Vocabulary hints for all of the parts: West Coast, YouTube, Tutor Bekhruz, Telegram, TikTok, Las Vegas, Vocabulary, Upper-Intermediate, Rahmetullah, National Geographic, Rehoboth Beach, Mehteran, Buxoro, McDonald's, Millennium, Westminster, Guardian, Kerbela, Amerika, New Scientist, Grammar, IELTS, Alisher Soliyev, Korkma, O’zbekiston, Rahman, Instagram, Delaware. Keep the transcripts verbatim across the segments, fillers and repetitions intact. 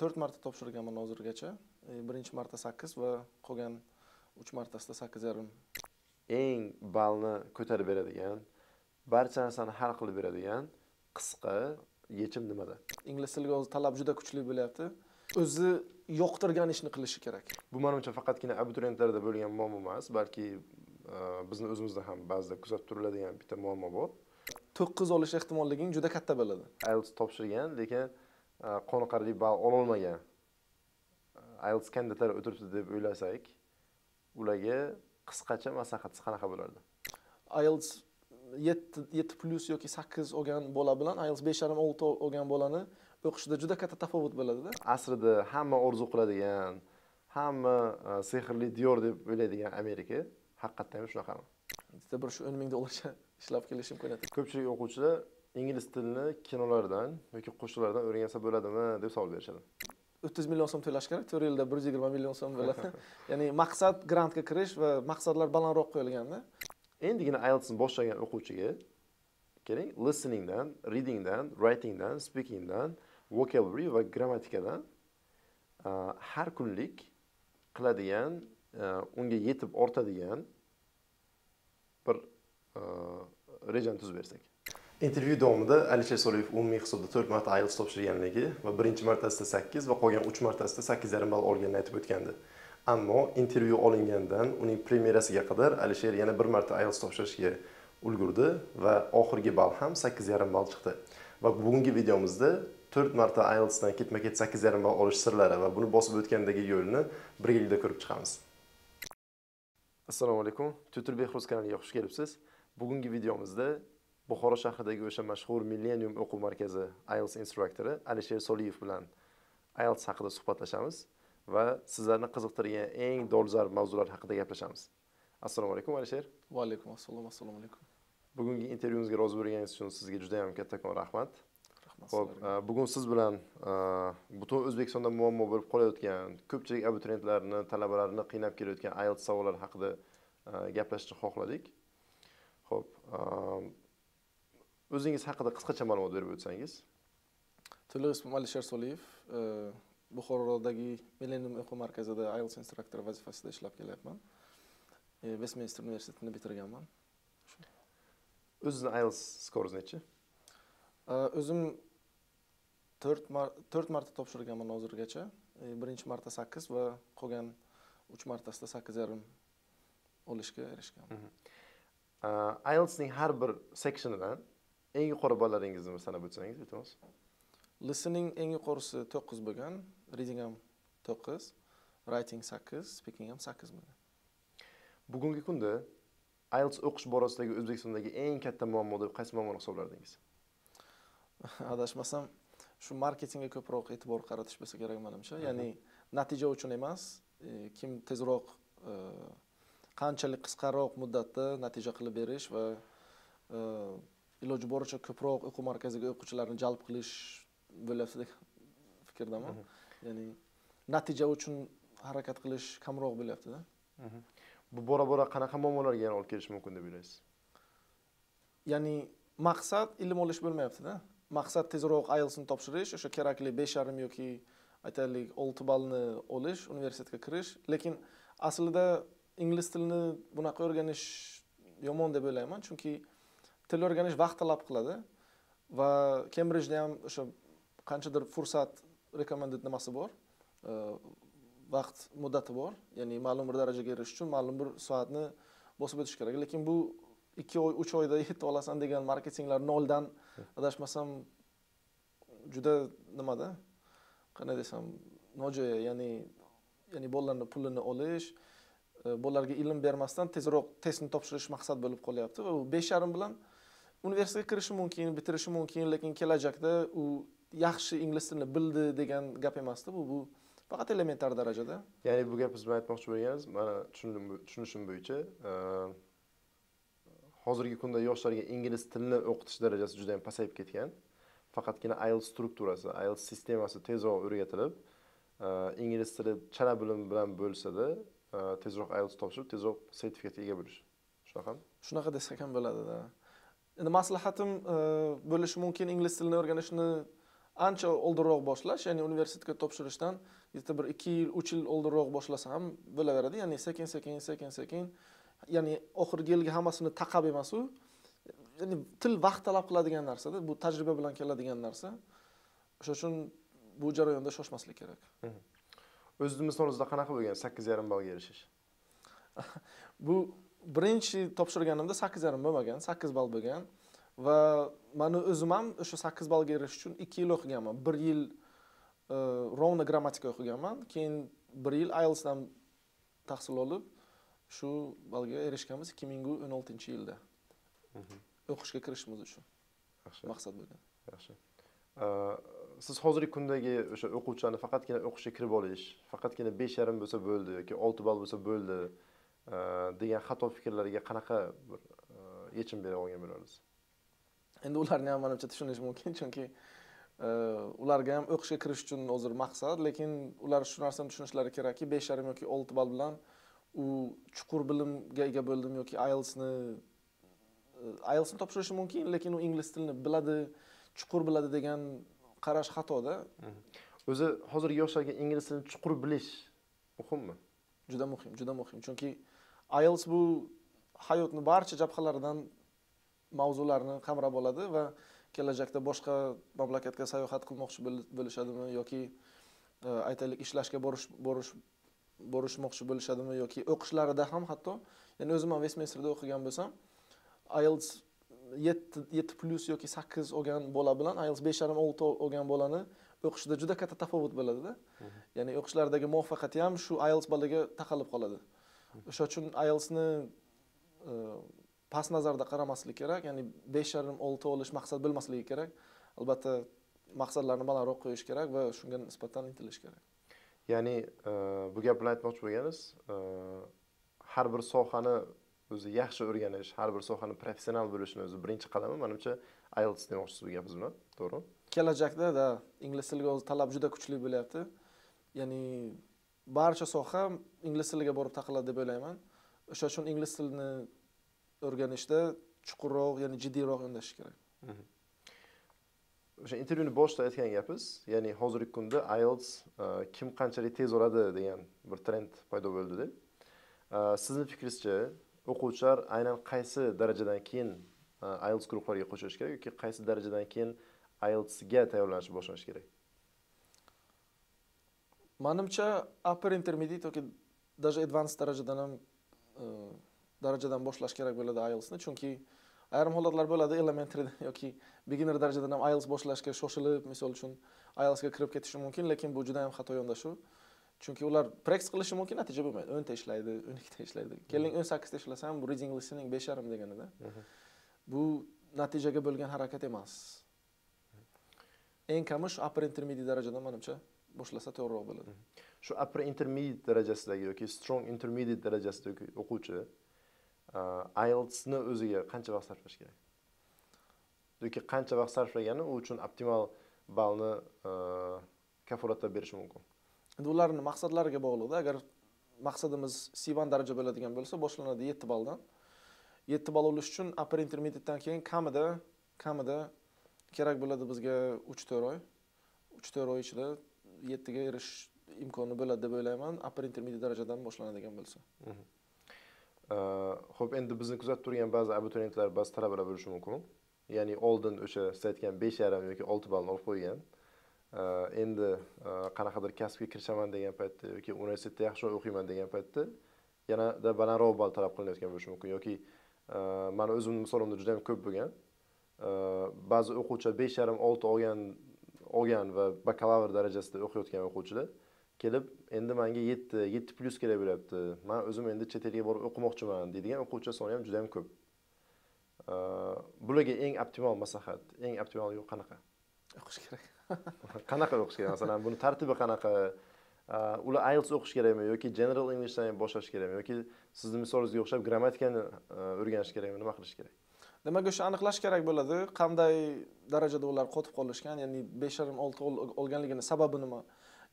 to'rt marta topshirganman hozirgacha. birinchi marta sakkiz va qolgan uch martasida sakkiz yarim. Eng balni ko'tarib beradigan, barcha narsani hal qilib beradigan qisqa yechim nimada? Ingliz tiliga hozir talab juda kuchli bo'lyapti. O'zi yoqtirgan ishni qilishi kerak. Bu menimcha faqatgina abituriyentlarda bo'lgan muammo emas, balki bizning o'zimizda ham ba'zida kuzatib turiladigan bitta muammo bor. to'qqiz olish ehtimolliging juda katta bo'ladi. I E L T S topshirgan, lekin qoniqarli ball ola olmagan I E L T S kandidatlari o'tiribdi deb o'ylasak, ularga qisqacha maslahatingiz qanaqa bo'lardi? I E L T S yetti plus yoki sakkiz olgan bola bilan I E L T S besh yarim olti olgan bolani o'qishda juda katta tafovut bo'ladi-da. Asrida hamma orzu qiladigan, hamma sehrli diyor deb o'ylaydigan Amerika haqiqatan ham shunaqami? Bizda bir shu o'n ming dollarcha ishlab kelish imkoniyati. Ko'pchilik o'quvchilar ingliz tilini kinolardan yoki qo'shiqlardan o'rgansa bo'ladimi deb savol berishadi. o'ttiz million so'm to'lash kerak, to'rt yilda bir yuz yigirma million so'm bo'ladi. Ya'ni maqsad grantga kirish va maqsadlar balandroq qo'yilganda. Endigina I E L T S'ni boshlagan o'quvchiga keling, listeningdan, readingdan, writingdan, speakingdan, vocabulary va grammatikadan har kunlik qiladigan, unga yetib ortadigan bir rejani tuzib bersak. Intervyu davomida Alisher Soliyev umumiy hisobda to'rt marta I E L T S topshirganligi va birinchi martasida sakkiz va qolgan uch martasida sakkiz yarim ball olganini aytib o'tgandi. Ammo intervyu olingandan uning premerasiga qadar Alisher yana bir marta I E L T S topshirishga ulgurdi va oxirgi ball ham sakkiz yarim ball chiqdi. Va bugungi videomizda to'rt marta I E L T S dan ketma-ket sakkiz yarim ball olish sirlari va buni bosib o'tgandagi yo'lni birgalikda ko'rib chiqamiz. Assalomu alaykum. Tutor Bekhruz kanaliga xush kelibsiz. Bugungi videomizda Buxoro shahridagi o'sha mashhur Millennium o'quv markazi I E L T S instruktori Alisher Soliyev bilan I E L T S haqida suhbatlashamiz va sizlarni qiziqtirgan eng dolzarb mavzular haqida gaplashamiz. Assalomu alaykum Alisher. Va alaykum assalom, assalomu alaykum. Bugungi intervyumizga rozi bo'lganingiz uchun sizga juda ham kattakon rahmat. Rahmat. Xo'p, bugun siz bilan butun O'zbekistonda muammo bo'lib qolayotgan, ko'pchilik abituriyentlarni, talabalarni qiynab kelayotgan I E L T S savollari haqida gaplashishni xohladik. Xo'p, o'zingiz haqida qisqacha ma'lumot berib o'tsangiz. To'liq ismim Alisher Soliyev. Buxorodagi Millennium o'quv markazida I E L T S instruktori vazifasida ishlab kelyapman. Westminster universitetini bitirganman. O'zizni I E L T S skoringiz nechi? O'zim to'rt marta topshirganman hozirgacha. birinchi marta sakkiz va qolgan uch martasida sakkiz yarim olishga erishganman. I E L T S ning har bir sectionidan eng yuqori ballaringizni sanab o'tsangiz, iltimos. Listening eng yuqorisi to'qqiz bo'lgan, reading ham to'qqiz, writing sakkiz, speaking ham sakkiz bo'lgan. Bugungi kunda I E L T S o'qish borasidagi O'zbekistondagi eng katta muammo deb qaysi muammoni hisoblardingiz? Adashmasam, shu marketingga ko'proq e'tibor qaratish bo'lsa kerak menimcha. Ya'ni natija uchun emas, kim tezroq qanchalik qisqaroq muddatda natija qilib berish va iloji boricha ko'proq o'quv markaziga o'quvchilarni jalb qilish bo'lyapti deb fikrdaman. Ya'ni natija uchun harakat qilish kamroq bo'lyapti-da. Bu bora-bora qanaqa muammolarga yana olib kelishi mumkin deb o'ylaysiz? Ya'ni maqsad ilm olish bo'lmayapti-da. Maqsad tezroq I E L T S ni topshirish, o'sha kerakli besh yarim yoki aytaylik olti ballni olish, universitetga kirish, lekin aslida ingliz tilini bunaqa o'rganish yomon deb o'ylayman, chunki til o'rganish vaqt talab qiladi va Cambridge'da ham o'sha qanchadir fursat recommended nimasi bor, vaqt muddati bor, ya'ni ma'lum bir darajaga erishish uchun ma'lum bir soatni bosib o'tish kerak. Lekin bu ikki oy uch oyda yetib olasan degan marketinglar noldan adashmasam juda nimada, qanday desam, nojo'ya, ya'ni ya'ni bolalarning pulini olish, bolalarga ilm bermasdan tezroq testni topshirish maqsad bo'lib qolyapti va u besh yarim bilan universitetga kirishi mumkin, bitirishi mumkin, lekin kelajakda u yaxshi ingliz tilini bildi degan gap emas-da, bu bu faqat elementar darajada. Ya'ni bu gap biz bilan aytmoqchi bo'lganingiz, men tushunishim bo'yicha hozirgi kunda yoshlarga ingliz tilini o'qitish darajasi juda ham pasayib ketgan. Faqatgina I E L T S strukturasi, I E L T S sistemasi tezroq o'rgatilib, ingliz tili chala bilim bilan bo'lsa-da, tezroq I E L T S topshirib, tezroq sertifikatga ega bo'lish. Shunaqami? Shunaqa desak ham bo'ladi-da. Endi maslahatim bo'lishi mumkin ingliz tilini o'rganishni ancha oldinroq boshlash, ya'ni universitetga topshirishdan yetti bir ikki yil, uch yil oldinroq boshlasa ham bo'laveradi. Ya'ni sekin-sekin, sekin-sekin, ya'ni oxirgi yilga hammasini taqab emas-u. Ya'ni til vaqt talab qiladigan narsa-da, bu tajriba bilan keladigan narsa. O'sha uchun bu jarayonda shoshmaslik kerak. O'zimizda qanaqa bo'lgan sakkiz yarim ballga erishish? Bu birinchi topshirganimda sakkiz yarim bo'lmagan, sakkiz ball bo'lgan. Va men o'zim ham o'sha sakkiz ballga erishish uchun ikki yil o'qiganman. bir yil rovna grammatika o'qiganman, keyin bir yil I E L T S dan tahsil olib shu ballga erishganmiz ikki ming o'n oltinchi yilda. O'qishga kirishimiz uchun maqsad bo'lgan. Yaxshi. Siz hozirgi kundagi o'sha o'quvchilarni faqatgina o'qishga kirib olish, faqatgina besh yarim bo'lsa bo'ldi yoki olti ball bo'lsa bo'ldi degan xato fikrlarga qanaqa bir yechim bera olgan bo'larsiz? Endi ularni ham menimcha tushunish mumkin, chunki ularga ham o'qishga kirish uchun hozir maqsad, lekin ular shu narsani tushunishlari kerakki, besh yarim yoki olti ball bilan u chuqur bilimga ega bo'ldim yoki I E L T S'ni I E L T S'ni topshirishi mumkin, lekin u ingliz tilini biladi, chuqur biladi degan qarash xatoda. O'zi hozirgi yoshlarga ingliz tilini chuqur bilish muhimmi? Juda muhim, juda muhim. Chunki I E L T S bu hayotni barcha jabhalaridan mavzularni qamrab oladi va kelajakda boshqa mamlakatga sayohat qilmoqchi bo'lishadimi yoki aytaylik ishlashga borish borish borishmoqchi bo'lishadimi yoki o'qishlarida ham hatto, ya'ni o'zim ham Westminsterda o'qigan bo'lsam, I E L T S yetti plus yoki sakkiz olgan bola bilan I E L T S besh yarim olti olgan bolani o'qishda juda katta tafovut bo'ladi-da. Ya'ni o'qishlardagi muvaffaqiyati ham shu I E L T S balaga taqalib qoladi. O'sha uchun I E L T S'ni past nazarda qaramaslik kerak, ya'ni besh yarim olti olish maqsad bilmasligi kerak. Albatta maqsadlarni balandroq qo'yish kerak va shunga nisbatan intilish kerak. Ya'ni bu gap bilan aytmoqchi bo'lganingiz, har bir sohani o'zi yaxshi o'rganish, har bir sohani professional bo'lishni o'zi birinchi qadami, menimcha I E L T S ni o'qishimiz gapiz bilan, to'g'ri? Kelajakda da ingliz tiliga o'zi talab juda kuchli bo'lyapti. Ya'ni barcha soha ingliz tiliga borib taqiladi deb o'ylayman. O'sha uchun ingliz tilini o'rganishda chuqurroq, ya'ni jiddiyroq yondashish kerak. O'sha intervyuni boshida aytgan gapiz, ya'ni hozirgi kunda I E L T S kim qanchalik tez oladi degan bir trend paydo bo'ldi-da. Sizning fikringizcha o'quvchilar aynan qaysi darajadan keyin I E L T S guruhlariga qo'shilishi kerak yoki qaysi darajadan keyin I E L T S'ga tayyorlanish boshlanishi kerak? Menimcha upper intermediate yoki даже advanced darajadan ham darajadan boshlash kerak bo'ladi I E L T S'ni, chunki ayrim holatlar bo'ladi elementary yoki beginner darajadan ham I E L T S boshlashga shoshilib, misol uchun I E L T S'ga kirib ketishi mumkin, lekin bu juda ham xato yondashuv. Chunki ular practice qilishi mumkin, natija bo'lmaydi. o'nta ishlaydi, o'n ikkita ishlaydi. Keling o'n sakkizta ishlasa ham reading listening besh yarim deganida. Bu natijaga bo'lgan harakat emas. Eng kami shu upper intermediate darajadan menimcha boshlasa to'g'riroq bo'ladi. Shu upper intermediate darajasidagi yoki strong intermediate darajasidagi o'quvchi I E L T S ni o'ziga qancha vaqt sarflash kerak? Yoki qancha vaqt sarflagani u uchun optimal ballni kafolatda berish mumkin? Endi ularni maqsadlariga bog'liqda. Agar maqsadimiz C bir daraja bo'ladigan bo'lsa, boshlanadi yetti balldan. yetti ball olish uchun upper intermediatedan keyin kamida kamida kerak bo'ladi bizga uch to'rt oy. uch to'rt oy ichida yetti ga erishish imkoni bo'ladi deb o'ylayman, upper intermediate darajadan boshlanadigan bo'lsa. Xo'p, endi bizni kuzatib turgan ba'zi abituriyentlar, ba'zi talabalar bo'lishi mumkin. Ya'ni oldin o'sha siz aytgan besh yarim yoki olti ballni olib qo'ygan. Endi qanaqadir kasbga kirishaman degan paytda yoki universitetda yaxshi o'qiyman degan paytda yanada balandroq ball talab qilinayotgan bo'lishi mumkin yoki men o'zimni misolimda juda ham ko'p bo'lgan. Ba'zi o'quvchilar besh yarim olti olgan olgan va bakalavr darajasida o'qiyotgan o'quvchilar kelib endi menga yetti yetti plus kerak bo'lyapti. Men o'zim endi chet elga borib o'qimoqchiman deydigan o'quvchilar soni ham juda ham ko'p. Bularga eng optimal maslahat, eng optimal yo'l qanaqa? O'qish kerak. Qanaqa o'qish kerak? Masalan, buni tartibi qanaqa? Ular I E L T S o'qish kerakmi yoki general Englishdan boshlash kerakmi yoki sizning misolingizga o'xshab grammatikani o'rganish kerakmi? Nima qilish kerak? Nimaga o'sha aniqlash kerak bo'ladi, qanday darajada ular qotib qolishgan, ya'ni besh yarim olti olganligini sababi nima?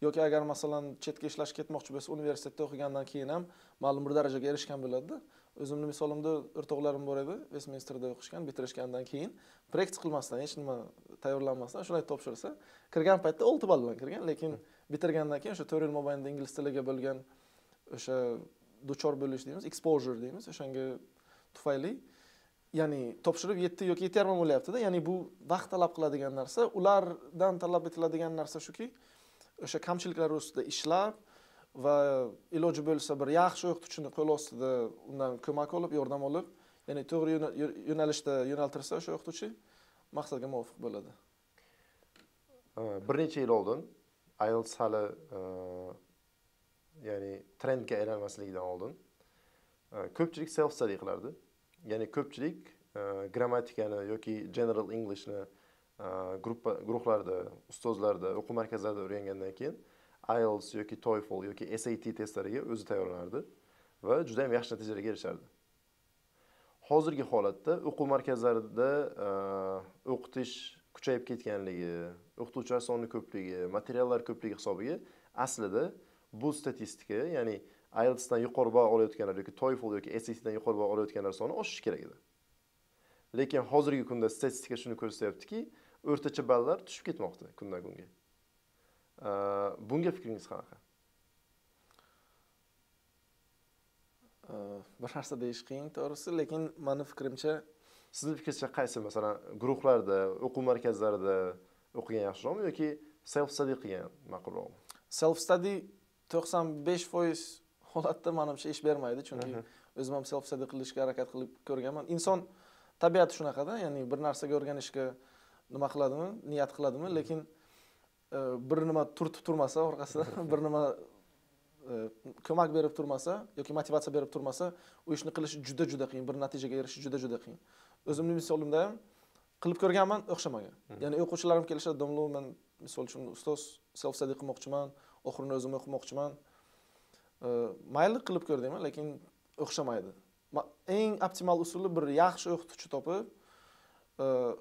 Yoki agar masalan chetga ishlashga ketmoqchi bo'lsa, universitetda o'qigandan keyin ham ma'lum bir darajaga erishgan bo'ladi-da. Özümni misalimda o'rtoqlarim bor edi, Westminsterda o'qishgan, bitirishgandan keyin praktik qilmasdan, hech nima tayyorlanmasdan shunday topshirsa, kirgan paytda olti ball bilan kirgan, lekin bitirgandan keyin o'sha to'rt yil mobaynida ingliz tiliga bo'lgan o'sha duchor bo'lish deymiz, exposure deymiz, o'shanga tufayli ya'ni topshirib yetti yoki yetti yarim bo'lyapti-da, ya'ni bu vaqt talab qiladigan narsa, ulardan talab etiladigan narsa shuki, o'sha kamchiliklar ustida ishlab va iloji bo'lsa bir yaxshi o'qituvchini qo'l ostida undan ko'mak olib, yordam olib, ya'ni to'g'ri yo'nalishda yo'naltirsa, o'sha o'qituvchi maqsadga muvofiq bo'ladi. Bir necha yil oldin I E L T S hali ya'ni trendga aylanmasligidan oldin ko'pchilik self study qilardi. Ya'ni ko'pchilik grammatikani yoki general Englishni gruppa guruhlarda, ustozlarda, o'quv markazlarida o'rgangandan keyin I E L T S yoki TOEFL yoki S A T testlariga o'zi tayyorlanardi va juda ham yaxshi natijalarga erishardi. Hozirgi holatda o'quv markazlarida o'qitish kuchayib ketganligi, o'qituvchilar soni ko'pligi, materiallar ko'pligi hisobiga aslida bu statistika, ya'ni I E L T S dan yuqori baho olayotganlar yoki TOEFL yoki S A T dan yuqori baho olayotganlar soni oshishi kerak edi. Lekin hozirgi kunda statistika shuni ko'rsatyaptiki, o'rtacha ballar tushib ketmoqda kundan kunga. Bunga fikringiz qanaqa? Bir narsa deyish qiyin to'g'risi, lekin meni fikrimcha, sizning fikringizcha qaysi masalan guruhlarda, o'quv markazlarida o'qigan yaxshiroqmi yoki self study qilgan ma'qulroqmi? Self study to'qson besh foiz holatda menimcha ish bermaydi, chunki o'zim ham self study qilishga harakat qilib ko'rganman. Inson tabiati shunaqa-da, ya'ni bir narsaga o'rganishga nima qiladimi, niyat qiladimi, lekin bir nima turtib turmasa orqasidan, bir nima ko'mak berib turmasa yoki motivatsiya berib turmasa, u ishni qilish juda juda qiyin, bir natijaga erishish juda juda qiyin. O'zimning misolimda ham qilib ko'rganman, o'xshamagan. Ya'ni o'quvchilarim kelishadi, domla, men misol uchun ustoz self study qilmoqchiman, oxirini o'zim o'qimoqchiman. Mayli qilib ko'r deyman, lekin o'xshamaydi. Eng optimal usuli bir yaxshi o'qituvchi topib,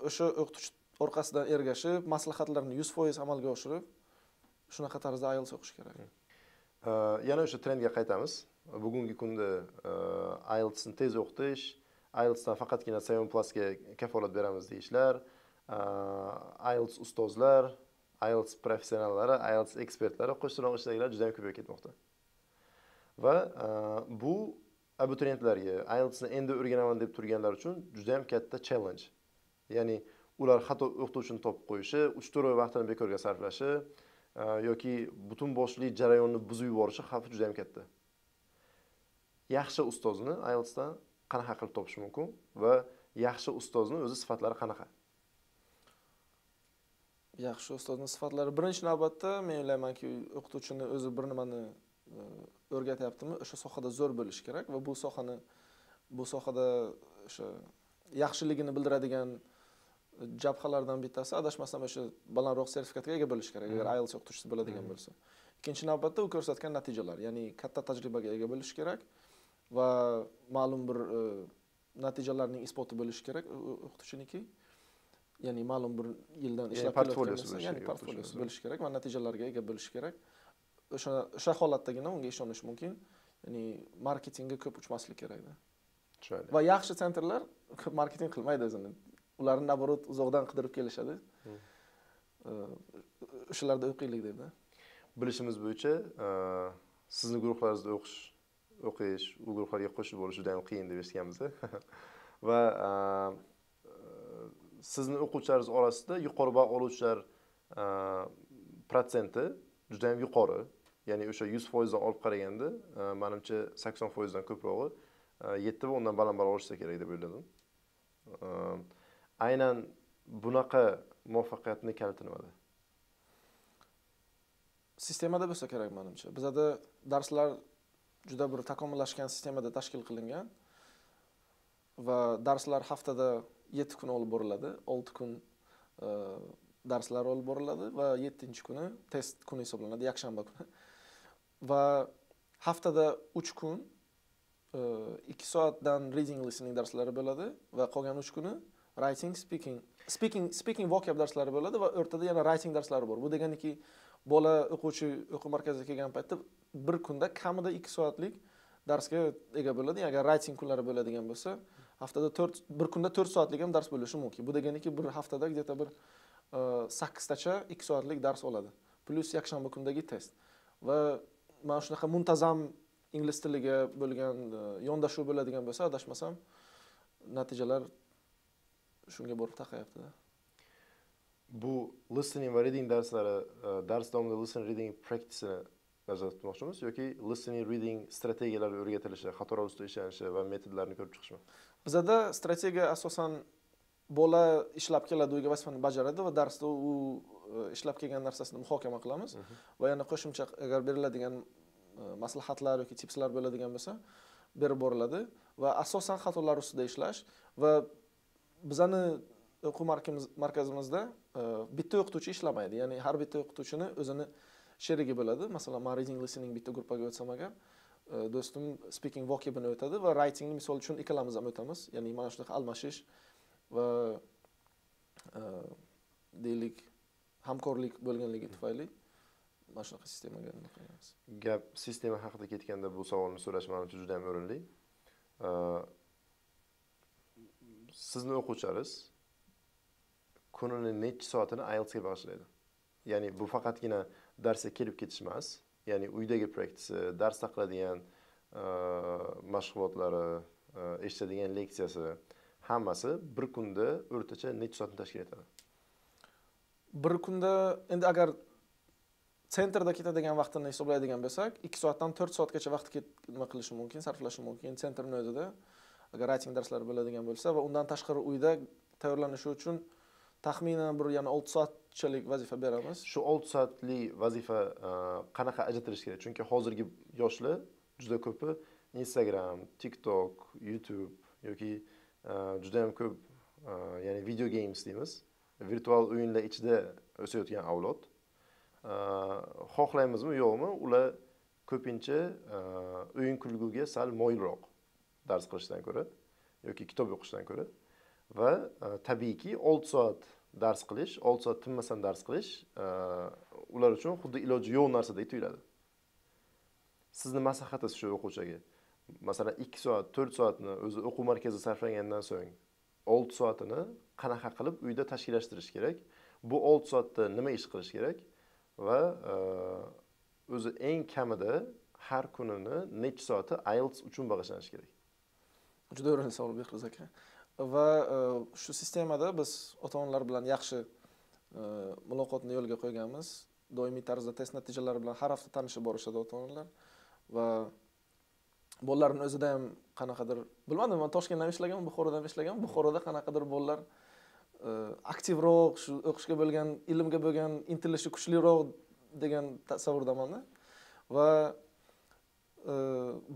o'sha o'qituvchi orqasidan ergashib, maslahatlarni yuz foiz amalga oshirib, shunaqa tarzda I E L T S o'qish kerak. Yana o'sha trendga qaytamiz. Bugungi kunda I E L T S'ni tez o'qitish, I E L T S'dan faqatgina seven plus'ga kafolat beramiz deyishlar, I E L T S ustozlar, I E L T S professionallari, I E L T S ekspertlari qo'shtirnoq ichdagilar juda ham ko'payib ketmoqda. Va bu abituriyentlarga, I E L T S'ni endi o'rganaman deb turganlar uchun juda ham katta challenge. Ya'ni ular hatto o'qituvchini topib qo'yishi, uch to'rt oy vaqtini bekorga sarflashi yoki butun boshli jarayonni buzib yuborishi xavfi juda ham katta. Yaxshi ustozni I E L T S'dan qanaqa qilib topish mumkin va yaxshi ustozni o'zi sifatlari qanaqa? Yaxshi ustozni sifatlari birinchi navbatda men o'ylaymanki, o'qituvchini o'zi bir nimani o'rgatyaptimi, o'sha sohada zo'r bo'lish kerak va bu sohani bu sohada o'sha yaxshiligini bildiradigan jabhalardan bittasi, adashmasam o'sha balandroq sertifikatga ega bo'lish kerak agar I E L T S o'qituvchisi bo'ladigan bo'lsa. Ikkinchi navbatda u ko'rsatgan natijalar, ya'ni katta tajribaga ega bo'lish kerak va ma'lum bir natijalarning isboti bo'lishi kerak o'qituvchiniki. Ya'ni ma'lum bir yildan ishlab kelgan, ya'ni portfoliosi bo'lishi kerak va natijalarga ega bo'lishi kerak. O'sha o'sha holatdagina unga ishonish mumkin. Ya'ni marketingga ko'p uchmaslik kerakda. Tushunarli. Va yaxshi sentrlar ko'p marketing qilmaydi o'zini. Ularni naborot uzoqdan qidirib kelishadi. O'shalarda o'qiylik deydi. Bilishimiz bo'yicha sizni guruhlaringizda o'qish, o'qish, u guruhlarga qo'shib bo'lish juda ham qiyin deb eshitganmiz. Va sizni o'quvchilaringiz orasida yuqori baho oluvchilar protsenti juda ham yuqori. Ya'ni o'sha yuz foiz dan olib qaraganda, menimcha sakson foiz dan ko'prog'i yetti va o'ndan dan baland baho olishsa kerak deb o'yladim. Aynan bunaqa muvaffaqiyatni kaliti nimada? Sistemada bo'lsa kerak menimcha. Bizda darslar juda bir takomillashgan sistemada tashkil qilingan va darslar haftada yetti kun olib boriladi, olti kun darslar olib boriladi va yettinchi kuni test kuni hisoblanadi, yakshanba kuni. Va haftada uch kun ikki soatdan reading listening darslari bo'ladi va qolgan uch kuni writing, speaking, speaking, speaking vocab darslari bo'ladi va o'rtada yana writing darslari bor. Bu deganiki, bola o'quvchi o'quv markaziga kelgan paytda bir kunda kamida ikki soatlik darsga ega bo'ladi. Agar writing kunlari bo'ladigan bo'lsa, haftada to'rt bir kunda to'rt soatlik ham dars bo'lishi mumkin. Bu deganiki bir haftada где-то bir sakkiztacha ikki soatlik dars oladi. Plus yakshanba kundagi test. Va mana shunaqa muntazam ingliz tiliga bo'lgan yondashuv bo'ladigan bo'lsa, adashmasam natijalar shunga borib taqayapti. Bu listening ve reading derslere, ders davomida listening reading practice'ini nazarda tutmoqchimiz yoki listening reading strategiyalari o'rgatilishi, xatolar ustida ishlanishi va metodlarni ko'rib chiqishmi? Bizda strategiya asosan bola ishlab keladigan vazifani bajaradi va darsda u ishlab kelgan narsasini muhokama qilamiz va yana qo'shimcha agar beriladigan maslahatlar yoki tipslar bo'ladigan bo'lsa, berib boriladi va asosan xatolar ustida ishlash va bizani o'quv markazimizda bitta o'qituvchi ishlamaydi. Ya'ni har bitta o'qituvchini o'zini sherigi bo'ladi. Masalan, men reading listening bitta guruhga o'tsam agar, do'stim speaking vocabini o'tadi va writingni misol uchun ikkalamiz ham o'tamiz. Ya'ni mana shunaqa almashish va deylik hamkorlik bo'lganligi tufayli mana shunaqa sistemaga o'tamiz. Gap sistema haqida ketganda bu savolni so'rash men uchun juda ham o'rinli. Sizni o'quvchilariz kunini necha soatini I E L T S ga bag'ishlaydi. Ya'ni bu faqatgina darsga kelib ketish emas, ya'ni uydagi praktisi, darsda qiladigan mashg'ulotlari, eshitadigan leksiyasi, hammasi bir kunda o'rtacha necha soatni tashkil etadi? Bir kunda endi agar sentrda ketadigan vaqtini hisoblaydigan bo'lsak, ikki soatdan to'rt soatgacha vaqt ketma qilishi mumkin, sarflashi mumkin sentrning o'zida. Agar writing darslari bo'ladigan bo'lsa va undan tashqari uyda tayyorlanishi uchun taxminan bir yana olti soatchalik vazifa beramiz. Shu olti soatlik vazifa qanaqa ajratilishi kerak? Chunki hozirgi yoshlar juda ko'pi Instagram, TikTok, YouTube yoki juda ham ko'p ya'ni video games deymiz, virtual o'yinlar ichida o'sayotgan avlod. Xohlaymizmi, yo'qmi? Ular ko'pincha o'yin kulguga sal moyilroq dars qilishdan ko'ra yoki kitob o'qishdan ko'ra. Va tabiiyki olti soat dars qilish, olti soat tinmasdan dars qilish ular uchun xuddi iloji yo'q narsadek tuyuladi. Sizning maslahatingiz shu o'quvchiga, masalan ikki soat, to'rt soatni o'zi o'quv markazida sarflangandan so'ng olti soatini qanaqa qilib uyda tashkillashtirish kerak? Bu olti soatda nima ish qilish kerak va o'zi eng kamida har kunini necha soati I E L T S uchun bag'ishlanishi kerak? Juda o'rinli savol Bekhruz aka. Va shu sistemada biz ota-onalar bilan yaxshi muloqotni yo'lga qo'yganmiz. Doimiy tarzda test natijalari bilan har hafta tanishib borishadi ota-onalar va bolalarning o'zida ham qanaqadir, bilmadim, men Toshkentdan ishlaganman, Buxorodan ishlaganman. Buxoroda qanaqadir bolalar aktivroq, shu o'qishga bo'lgan, ilmga bo'lgan intilishi kuchliroq degan tasavvurdamanda va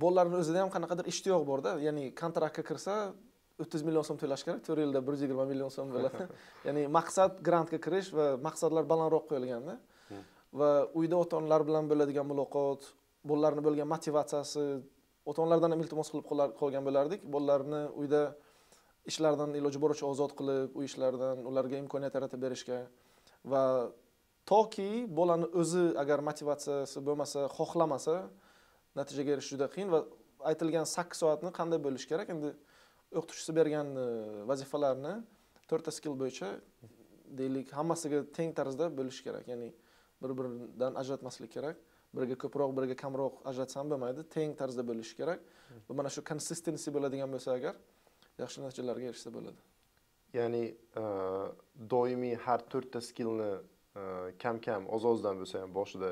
bolalarning o'zida ham qanaqadir ishtiyoq borda. Ya'ni kontraktga kirsa o'ttiz million so'm to'lash kerak, to'rt yilda bir yuz yigirma million so'm bo'ladi. Ya'ni maqsad grantga kirish va maqsadlar balandroq qo'yilganda va uyda ota-onalar bilan bo'ladigan muloqot, bolalarni bo'lgan motivatsiyasi, ota-onalardan ham iltimos qilib qolgan bo'lardik. Bolalarni uyda ishlardan iloji boricha ozod qilib, uy ishlaridan ularga imkoniyat yaratib berishga va toki bolani o'zi agar motivatsiyasi bo'lmasa, xohlamasa, natijaga erishish juda qiyin va aytilgan sakkiz soatni qanday bo'lish kerak? Endi o'qituvchisi bergan vazifalarni to'rtta skill bo'yicha deylik hammasiga teng tarzda bo'lish kerak. Ya'ni bir-biridan ajratmaslik kerak. Biriga ko'proq, biriga kamroq ajratsam bo'lmaydi, teng tarzda bo'lish kerak. Va mana shu consistency bo'ladigan bo'lsa agar yaxshi natijalarga erishsa bo'ladi. Ya'ni doimiy har to'rtta skillni kam-kam, oz-ozdan bo'lsa ham boshida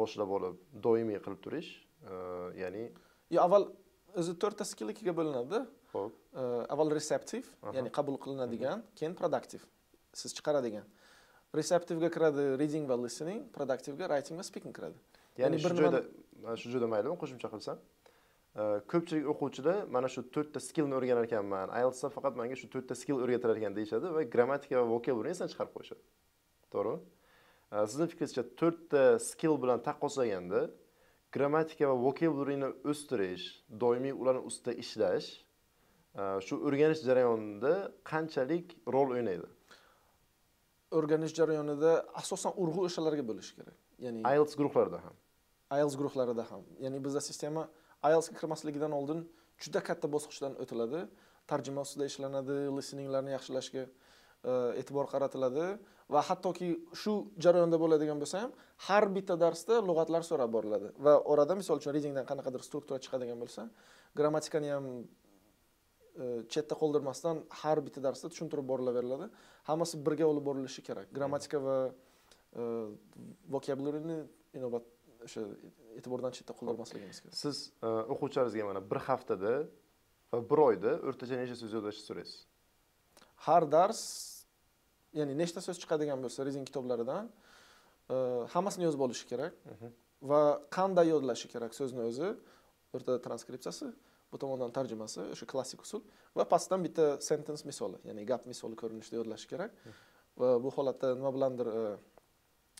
boshlab olib, doimiy qilib turish, ya'ni yo avval o'zi to'rtta skill ikkiga bo'linadi. Avval receptive, ya'ni qabul qilinadigan, keyin productive, siz chiqaradigan. Receptive'ga kiradi reading va listening, productive'ga writing va speaking kiradi. Ya'ni shu joyda shu joyda maylimi qo'shimcha qilsam, ko'pchilik o'quvchilar mana shu to'rtta skillni o'rganar ekanman, I E L T S'da faqat menga shu to'rtta skill o'rgatilar ekan deyishadi va grammatika va vocabularini esdan chiqarib qo'yishadi. To'g'rimi? Sizning fikringizcha to'rtta skill bilan taqqoslaganda grammatika va vocabularini o'stirish, doimiy ularni ustida ishlash shu o'rganish jarayonida qanchalik rol o'ynaydi? O'rganish jarayonida asosan urg'u o'shalarga bo'lish kerak. Ya'ni I E L T S guruhlarida ham. I E L T S guruhlarida ham. Ya'ni bizda sistema I E L T S kirmasligidan oldin juda katta bosqichlardan o'tiladi. Tarjima ustida ishlanadi, listeninglarni yaxshilashga e'tibor qaratiladi va hattoki shu jarayonda bo'ladigan bo'lsa ham har bitta darsda lug'atlar so'rab boriladi va orada misol uchun readingdan qanaqadir struktura chiqadigan bo'lsa, grammatikani ham chetda qoldirmasdan har bitta darsda tushuntirib borilaveradi. Hammasi birga olib borilishi kerak. Grammatika va vocabularyni inobat o'sha e'tibordan chetda qoldirmasligimiz kerak. Siz o'quvchilaringizga mana bir haftada va bir oyda o'rtacha necha so'z yodlashni so'raysiz? Har dars, ya'ni nechta so'z chiqadigan bo'lsa reading kitoblaridan, hammasini yozib olishi kerak va qanday yodlashi kerak so'zni o'zi, o'rtada transkripsiyasi, bu tomondan tarjimasi, o'sha klassik usul va pastdan bitta sentence misoli, ya'ni gap misoli ko'rinishida yodlashi kerak. Va bu holatda nima bilandir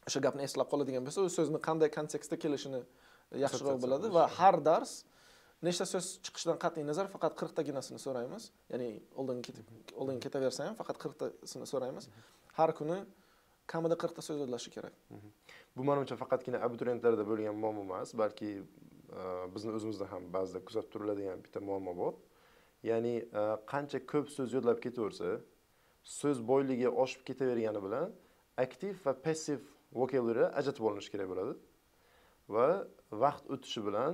o'sha gapni eslab qoladigan bo'lsa, u so'zni qanday kontekstda kelishini yaxshiroq biladi va har dars nechta so'z chiqishidan qat'iy nazar faqat qirq taginasini so'raymiz. Ya'ni oldin ketib, oldin ketaversa ham faqat qirq tasini so'raymiz. Har kuni kamida qirq ta so'z yodlashi kerak. Bu menimcha faqatgina abituriyentlarda bo'lgan muammo emas, balki bizni o'zimizda ham ba'zida kuzatib turiladigan bitta muammo bor. Ya'ni qancha ko'p so'z yodlab ketaversa, so'z boyligi oshib ketavergani bilan aktiv va passiv vocabulary ajratib olinishi kerak bo'ladi. Va vaqt o'tishi bilan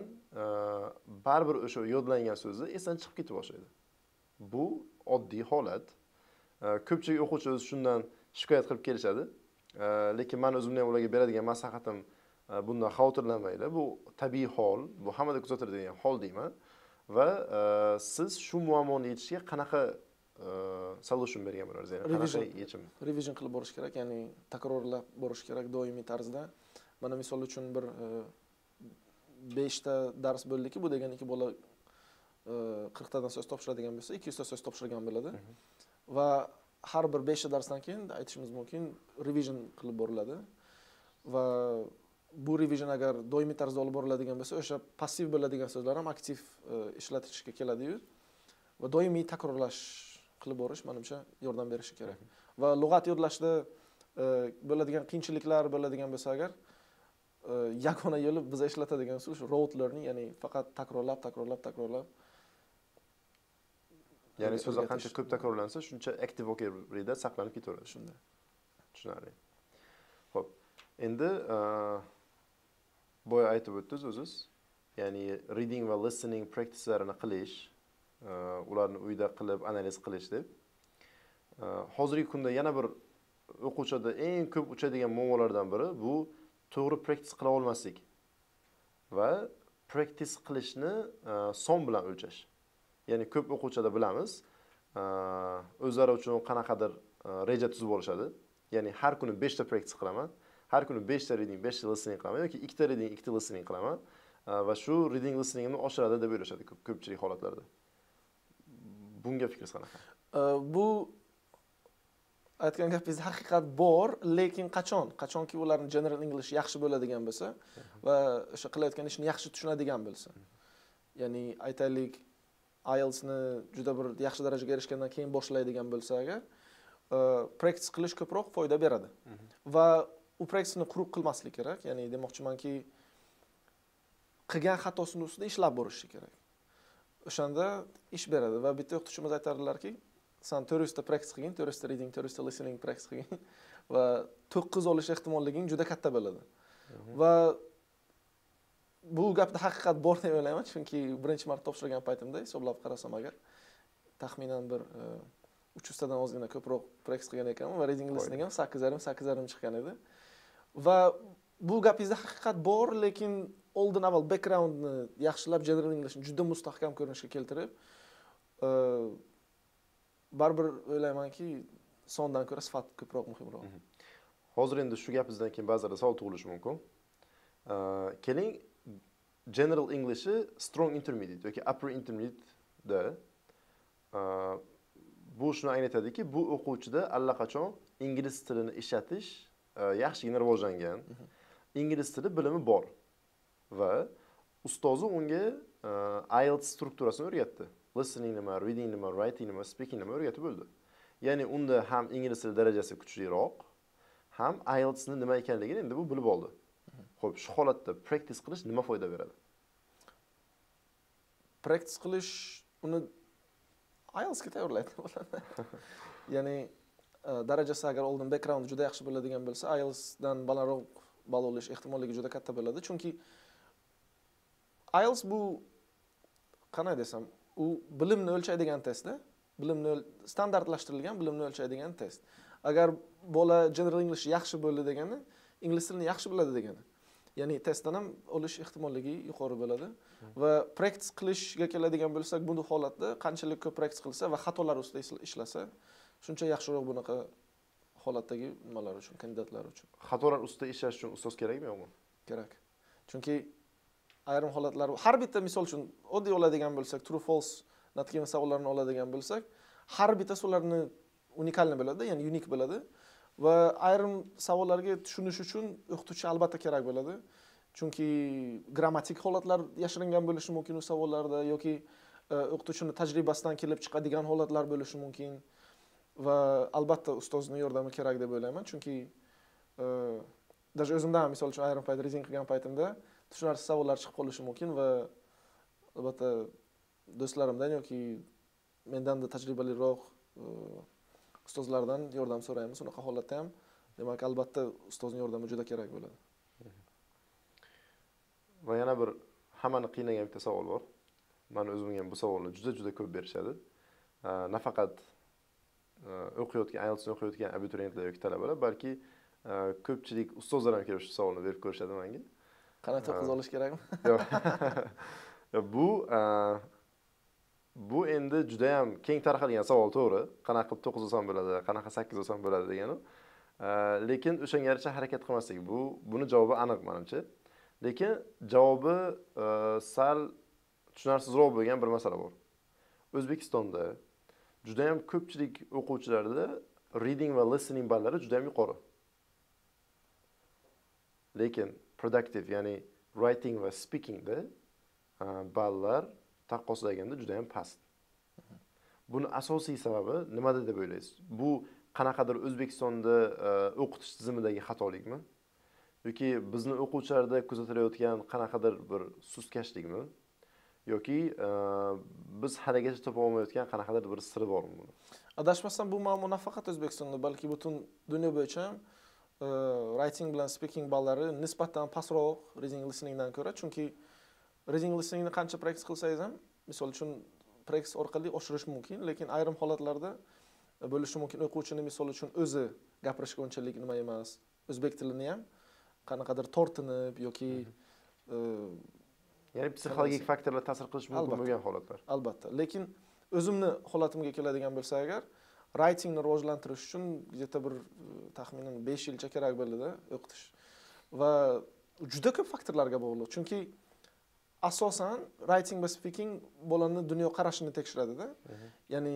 baribir o'sha yodlangan so'zi esdan chiqib ketib boshlaydi. Bu oddiy holat. Ko'pchilik o'quvchi o'zi shundan shikoyat qilib kelishadi. Lekin men o'zimni ham ularga beradigan maslahatim, bundan xavotirlanmanglar. Bu tabiiy hol, bu hammada kuzatiladigan hol deyman. Va siz shu muammoni yechishga qanaqa solution bergan bo'lasiz? Ya'ni qanaqa yechim? Revision qilib borish kerak, ya'ni takrorlab borish kerak doimiy tarzda. Mana misol uchun bir besh ta dars bo'ldiki, bu deganiki bola qirq tadan so'z topshiradigan bo'lsa, ikki yuz ta so'z topshirgan bo'ladi. Va har bir besh ta darsdan keyin aytishimiz mumkin revision qilib boriladi. Va bu revision agar doimiy tarzda olib boriladigan bo'lsa, o'sha passiv bo'ladigan so'zlar ham aktiv ishlatishga keladi-yu. Va doimiy takrorlash qilib borish menimcha yordam berishi kerak. Va lug'at yodlashda bo'ladigan qiyinchiliklar bo'ladigan bo'lsa agar yagona yo'li biz ishlatadigan usul shu rote learning, ya'ni faqat takrorlab, takrorlab, takrorlab. Ya'ni so'zlar qancha ko'p takrorlansa, shuncha active vocabularyda saqlanib ketaveradi shunda. Tushunarli. Xo'p, endi boya aytib o'tdingiz o'zingiz, ya'ni reading va listening practice-larini qilish, ularni uyda qilib analiz qilish deb. Hozirgi kunda yana bir o'quvchida eng ko'p uchadigan muammolardan biri bu to'g'ri practice qila olmaslik va practice qilishni son bilan o'lchash. Ya'ni ko'p o'quvchida bilamiz, o'zlari uchun qanaqadir reja tuzib olishadi. Ya'ni har kuni besh ta practice qilaman, har kuni besh ta reading, besh ta listening qilaman yoki ikkita reading, ikkita listening qilaman va shu reading listeningni oshiradi deb o'ylashadi ko'pchilik holatlarda. Bunga fikringiz qanaqa? Bu aytgan gapingiz haqiqat bor, lekin qachon? Qachonki ularni general English yaxshi bo'ladigan bo'lsa va o'sha qilayotgan ishni yaxshi tushunadigan bo'lsa. Ya'ni aytaylik I E L T S ni juda bir yaxshi darajaga erishgandan keyin boshlaydigan bo'lsa agar, practice qilish ko'proq foyda beradi. Va u practice-ni quruq qilmaslik kerak, ya'ni demoqchimanki qilgan xatosini ustida ishlab borishi kerak. O'shanda ish beradi va bitta o'qituvchimiz aytardilarki, sen to'rt yuz ta practice qilgin, to'rt yuz ta reading, to'rt yuz ta listening practice qilgin va to'qqiz olish ehtimolliging juda katta bo'ladi. Va bu gapda haqiqat bor deb o'ylayman, chunki birinchi marta topshirgan paytimda hisoblab qarasam agar taxminan bir uch yuz tadan ozgina ko'proq practice qilgan ekanman va reading listening ham sakkiz yarim sakkiz yarim chiqqan edi. Va bu gapingizda haqiqat bor, lekin oldin avval backgroundni yaxshilab general Englishni juda mustahkam ko'rinishga keltirib, baribir o'ylaymanki, sondan ko'ra sifat ko'proq muhimroq. Hozir endi shu gapingizdan keyin ba'zida savol tug'ilishi mumkin. Keling, general English'i strong intermediate yoki upper intermediate-da, bu shuni anglatadiki, bu o'quvchida allaqachon ingliz tilini ishlatish yaxshigina rivojlangan, ingliz tili bilimi bor va ustozi unga I E L T S strukturasini o'rgatdi. Listening nima, reading nima, writing nima, speaking nima o'rgatib bo'ldi. Ya'ni unda ham ingliz tili darajasi kuchliroq, ham I E L T S ni nima ekanligini endi bu bilib oldi. Xo'p, shu holatda practice qilish nima foyda beradi? practice qilish uni I E L T S'ga tayyorlaydi. Ya'ni darajasi agar oldin background juda yaxshi bo'ladigan bo'lsa, I E L T S dan balandroq ball olish ehtimolligi juda katta bo'ladi. Chunki I E L T S bu qanday desam, u bilimni o'lchaydigan testda, bilimni standartlashtirilgan bilimni o'lchaydigan test. Agar bola general English yaxshi bo'ldi degani, ingliz tilini yaxshi biladi degani. Ya'ni testdan ham olish ehtimolligi yuqori bo'ladi va practice qilishga keladigan bo'lsak, bunday holatda qanchalik ko'p practice qilsa va xatolar ustida ishlasa, shuncha yaxshiroq bunaqa holatdagi nimalar uchun, kandidatlar uchun. Xatolar ustida ishlash uchun ustoz kerakmi yo'qmi? Kerak. Chunki ayrim holatlar, har bitta misol uchun oddiy oladigan bo'lsak, true false natijali savollarni oladigan bo'lsak, har bitta savollarni unikalni biladi, ya'ni unik biladi. Va ayrim savollarga tushunish uchun o'qituvchi albatta kerak bo'ladi. Chunki grammatik holatlar yashiringan bo'lishi mumkin u savollarda yoki o'qituvchining tajribasidan kelib chiqadigan holatlar bo'lishi mumkin va albatta ustozning yordami kerak deb o'ylayman. Chunki даже o'zimdan misol uchun ayrim payt reading qilgan paytimda tushunarsiz savollar chiqib qolishi mumkin va albatta do'stlarimdan yoki mendan da tajribaliroq ustozlardan yordam so'raymiz. Unaqa holatda ham demak albatta ustozning yordami juda kerak bo'ladi. Va yana bir hammani qiynagan bitta savol bor. Men o'zimga ham bu savolni juda juda ko'p berishadi. Nafaqat o'qiyotgan, I E L T S o'qiyotgan abituriyentlar yoki talabalar, balki ko'pchilik ustozlar ham kelib shu savolni berib ko'rishadi menga. Qancha qiz olish kerakmi? Yo'q. Bu Bu endi juda ham keng tarqalgan savol, to'g'ri. Qanaqa qilib to'qqiz olsam bo'ladi, qanaqa sakkiz olsam bo'ladi degani. Lekin o'shanga yarasha harakat qilmaslik, bu buni javobi aniq menimcha. Lekin javobi sal tushunarsizroq bo'lgan bir masala bor. O'zbekistonda juda ham ko'pchilik o'quvchilarda reading va listening ballari juda ham yuqori. Lekin productive, ya'ni writing va speakingda ballar taqqoslaganda juda ham past. Buni asosiy sababi nimada deb o'ylaysiz? Bu qanaqadir O'zbekistonda o'qitish tizimidagi xatolikmi yoki bizning o'quvchilarda kuzatilayotgan qanaqadir bir suskashlikmi yoki biz haligacha topa olmayotgan qanaqadir bir siri bormi buni? Adashmasam bu muammo nafaqat O'zbekistonda, balki butun dunyo bo'yicha ham writing bilan speaking ballari nisbatan pastroq reading listeningdan ko'ra, chunki reading listeningni qancha practice qilsangiz ham, misol uchun practice orqali oshirish mumkin, lekin ayrim holatlarda bo'lishi mumkin. O'quvchining misol uchun o'zi gapirishga unchalik nima emas, o'zbek tilini ham qanaqadir tortinib yoki ya'ni psixologik faktorlar ta'sir qilishi mumkin bo'lgan holatlar. Albatta, lekin o'zimni holatimga keladigan bo'lsa, agar writingni rivojlantirish uchun где-то bir taxminan besh yilcha kerak bo'ladi o'qitish va juda ko'p faktorlarga bog'liq. Chunki asosan writing va speaking bolaning dunyo qarashini tekshiradi-da. Ya'ni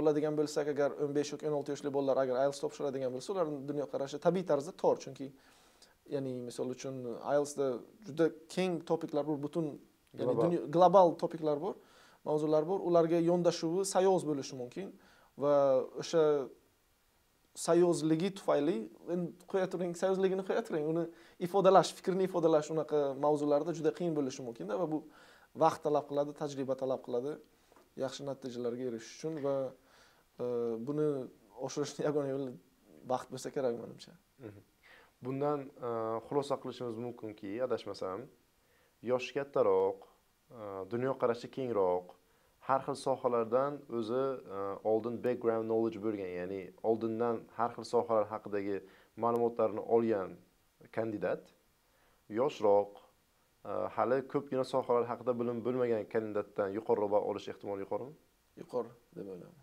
oladigan bo'lsak, agar o'n besh yoki o'n olti yoshli bolalar agar I E L T S topshiradigan bo'lsa, ularning dunyo qarashi tabiiy tarzda tor, chunki ya'ni misol uchun I E L T S da juda keng topiklar bor, butun ya'ni dunyo global topiklar bor, mavzular bor. Ularga yondashuvi sayoz bo'lishi mumkin va o'sha sayozligi tufayli qo'ya turing, sayozligini qo'ya turing, uni ifodalash, fikrini ifodalash unaqa mavzularda juda qiyin bo'lishi mumkin-da va bu vaqt talab qiladi, tajriba talab qiladi yaxshi natijalarga erishish uchun va buni oshirishning yagona yo'li vaqt bo'lsa kerak menimcha. Bundan xulosa qilishimiz mumkinki, adashmasam, yoshi kattaroq, dunyo qarashi kengroq, har xil sohalardan o'zi oldin background knowledge bo'lgan, ya'ni oldindan har xil sohalar haqidagi ma'lumotlarni olgan kandidat yoshroq, hali ko'pgina sohalar haqida bilim bilmagan kandidatdan yuqoriroq ball olish ehtimoli yuqorimi? Yuqori deb o'ylayman.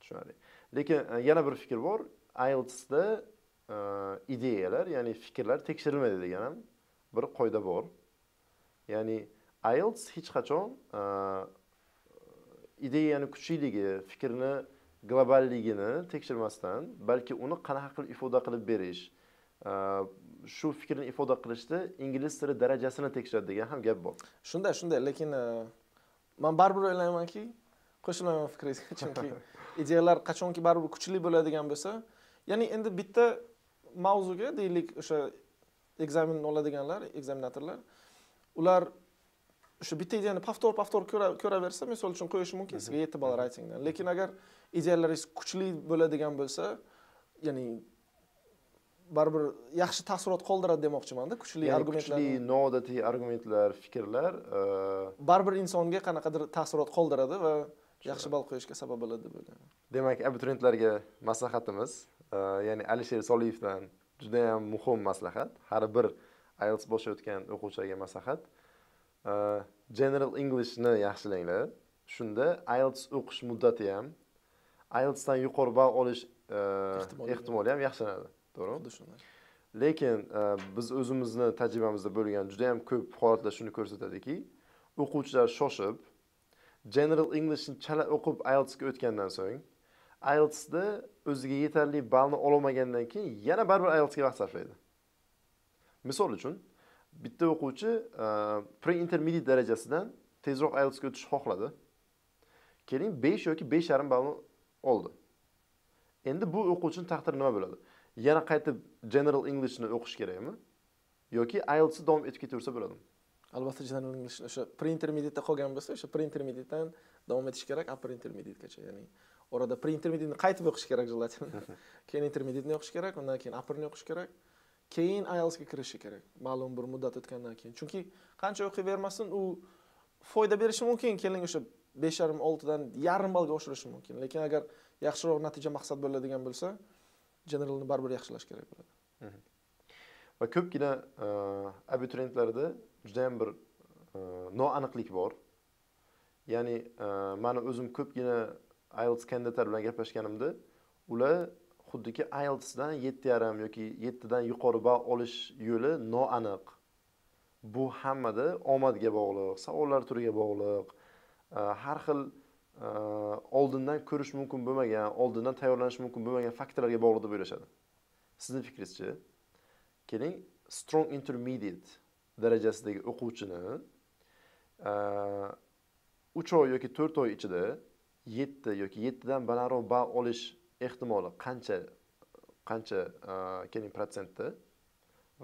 Tushunarli. Lekin yana bir fikr bor, I E L T S'da ideyalar, ya'ni fikrlar tekshirilmaydi degan ham bir qoida bor. Ya'ni I E L T S hech qachon ideyani kuchliligi, fikrni globalligini tekshirmasdan, balki uni qanaqa qilib ifoda qilib berish, shu fikrni ifoda qilishda ingliz tili darajasini tekshiradi degan ham gap bor. Shunday, shunday, lekin men baribir o'ylaymanki, qo'shilaman fikringizga, chunki ideyalar qachonki baribir kuchli bo'ladigan bo'lsa, ya'ni endi bitta mavzuga deylik, o'sha ekzamin oladiganlar, ekzaminatorlar, ular shu bitta ideyani paftor paftor ko'raversa, misol uchun qo'yish mumkin sizga yetib olar reytingdan. Lekin agar idealalaringiz kuchli bo'ladigan bo'lsa, ya'ni baribir yaxshi ta'sirot qoldiradi demoqchimanda, kuchli argumentlar, kuchli noodatiy argumentlar, fikrlar baribir insonga qanaqadir ta'sirot qoldiradi va yaxshi ball qo'yishga sabab bo'ladi deb o'ylayman. Demak, abituriyentlarga maslahatimiz, ya'ni Alisher Soliyevdan juda ham muhim maslahat, har bir I E L T S boshlayotgan o'quvchiga maslahat. General Englishni yaxshilanglar. Shunda I E L T S o'qish muddati ham, I E L T S'dan yuqori ball olish ehtimoli ham yaxshilanadi. Doğru. Lekin biz o'zimizni tajribamizda bo'lgan juda ham ko'p holatlar shuni ko'rsatadiki, o'quvchilar shoshib General Englishni chala o'qib I E L T S'ga o'tgandan so'ng, I E L T S'da o'ziga yetarli ballni ola olmagandan keyin yana baribir I E L T S'ga vaqt sarflaydi. Misol uchun, bitta o'quvchi pre-intermediate darajasidan tezroq I E L T S'ga o'tish xohladi. Keling besh yoki besh yarim ballni oldi. Endi bu o'quvchining taqdiri nima bo'ladi? Yana qaytib General Englishni o'qish kerakmi yoki I E L T S'ni davom etib ketaversa bo'ladimi? Albatta General Englishni o'sha pre-intermediate qolgan bo'lsa, o'sha pre-intermediate dan davom etish kerak, upper intermediate gacha. Ya'ni orada pre-intermediate ni qaytib o'qish kerak jallatan. Keyin intermediate ni o'qish kerak, undan keyin upper ni o'qish kerak. Keyin I E L T S ga kirishi kerak. Ma'lum bir muddat o'tgandan keyin. Chunki qancha o'qiyvermasin, u foyda berishi mumkin, keling o'sha besh yarim olti dan yarim ballga oshirishi mumkin. Lekin agar yaxshiroq natija maqsad bo'ladigan bo'lsa, generalni baribir yaxshilash kerak bo'ladi. Va ko'pgina abituriyentlarda juda ham bir noaniqlik bor. Ya'ni men o'zim ko'pgina I E L T S kandidatlar bilan gaplashganimda, ular xuddiki I E L T S'dan yetti yarim yoki yetti dan yuqori ball olish yo'li noaniq. Bu hammada omadga bog'liq, savollar turiga bog'liq, har xil oldindan ko'rish mumkin bo'lmagan, oldindan tayyorlanish mumkin bo'lmagan faktorlarga bog'liq deb o'ylashadi. Sizning fikringizcha, keling strong intermediate darajasidagi o'quvchini uch oy yoki to'rt oy ichida yetti yoki yetti dan balandroq ball olish ehtimoli qancha qancha keling protsentda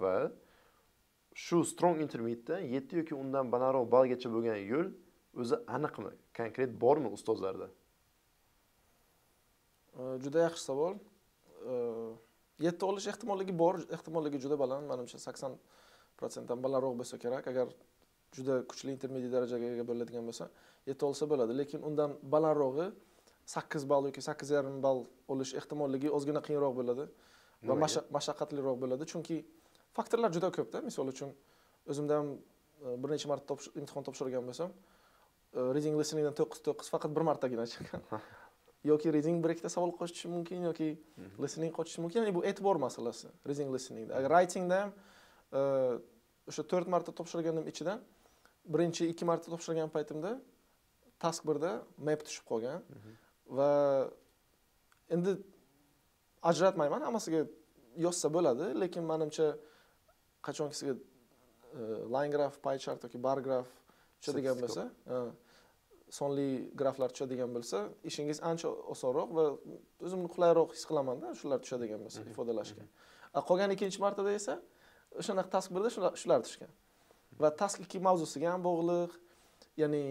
va shu strong intermediate dan yetti yoki undan balandroq ballgacha bo'lgan yo'l o'zi aniqmi? Konkret bormi ustozlarda? Juda yaxshi savol. yetti olish ehtimolligi bor, ehtimolligi juda baland. Menimcha sakson foiz dan balandroq bo'lsa kerak. Agar juda kuchli intermediate darajaga ega bo'ladigan bo'lsa, yetti olsa bo'ladi. Lekin undan balandrog'i sakkiz ball yoki sakkiz yarim ball olish ehtimolligi ozgina qiyinroq bo'ladi va mashaqqatliroq bo'ladi. Chunki faktorlar juda ko'p-da. Misol uchun, o'zimda ham bir necha marta imtihon topshirgan bo'lsam, reading listeningdan to'qqiz to'qqiz faqat bir martagina chiqqan. Yoki reading breakda savol qochishi mumkin yoki listening qochishi mumkin. Ya'ni bu e'tibor masalasi. Reading listeningda. Agar writingda ham o'sha to'rt marta topshirganim ichidan birinchi ikki marta topshirgan paytimda task birda map tushib qolgan va endi ajratmayman, hammasiga yozsa bo'ladi, lekin menimcha qachonki sizga line graph, pie chart yoki bar graph tushadigan bo'lsa, sonli graflar tushadigan bo'lsa, ishingiz ancha osonroq va o'zimni qulayroq his qilaman-da, shular tushadigan bo'lsa ifodalashga. Qolgan ikkinchi martada esa o'shanaqa task birda shular tushgan. Va task ikki mavzusiga ham bog'liq, ya'ni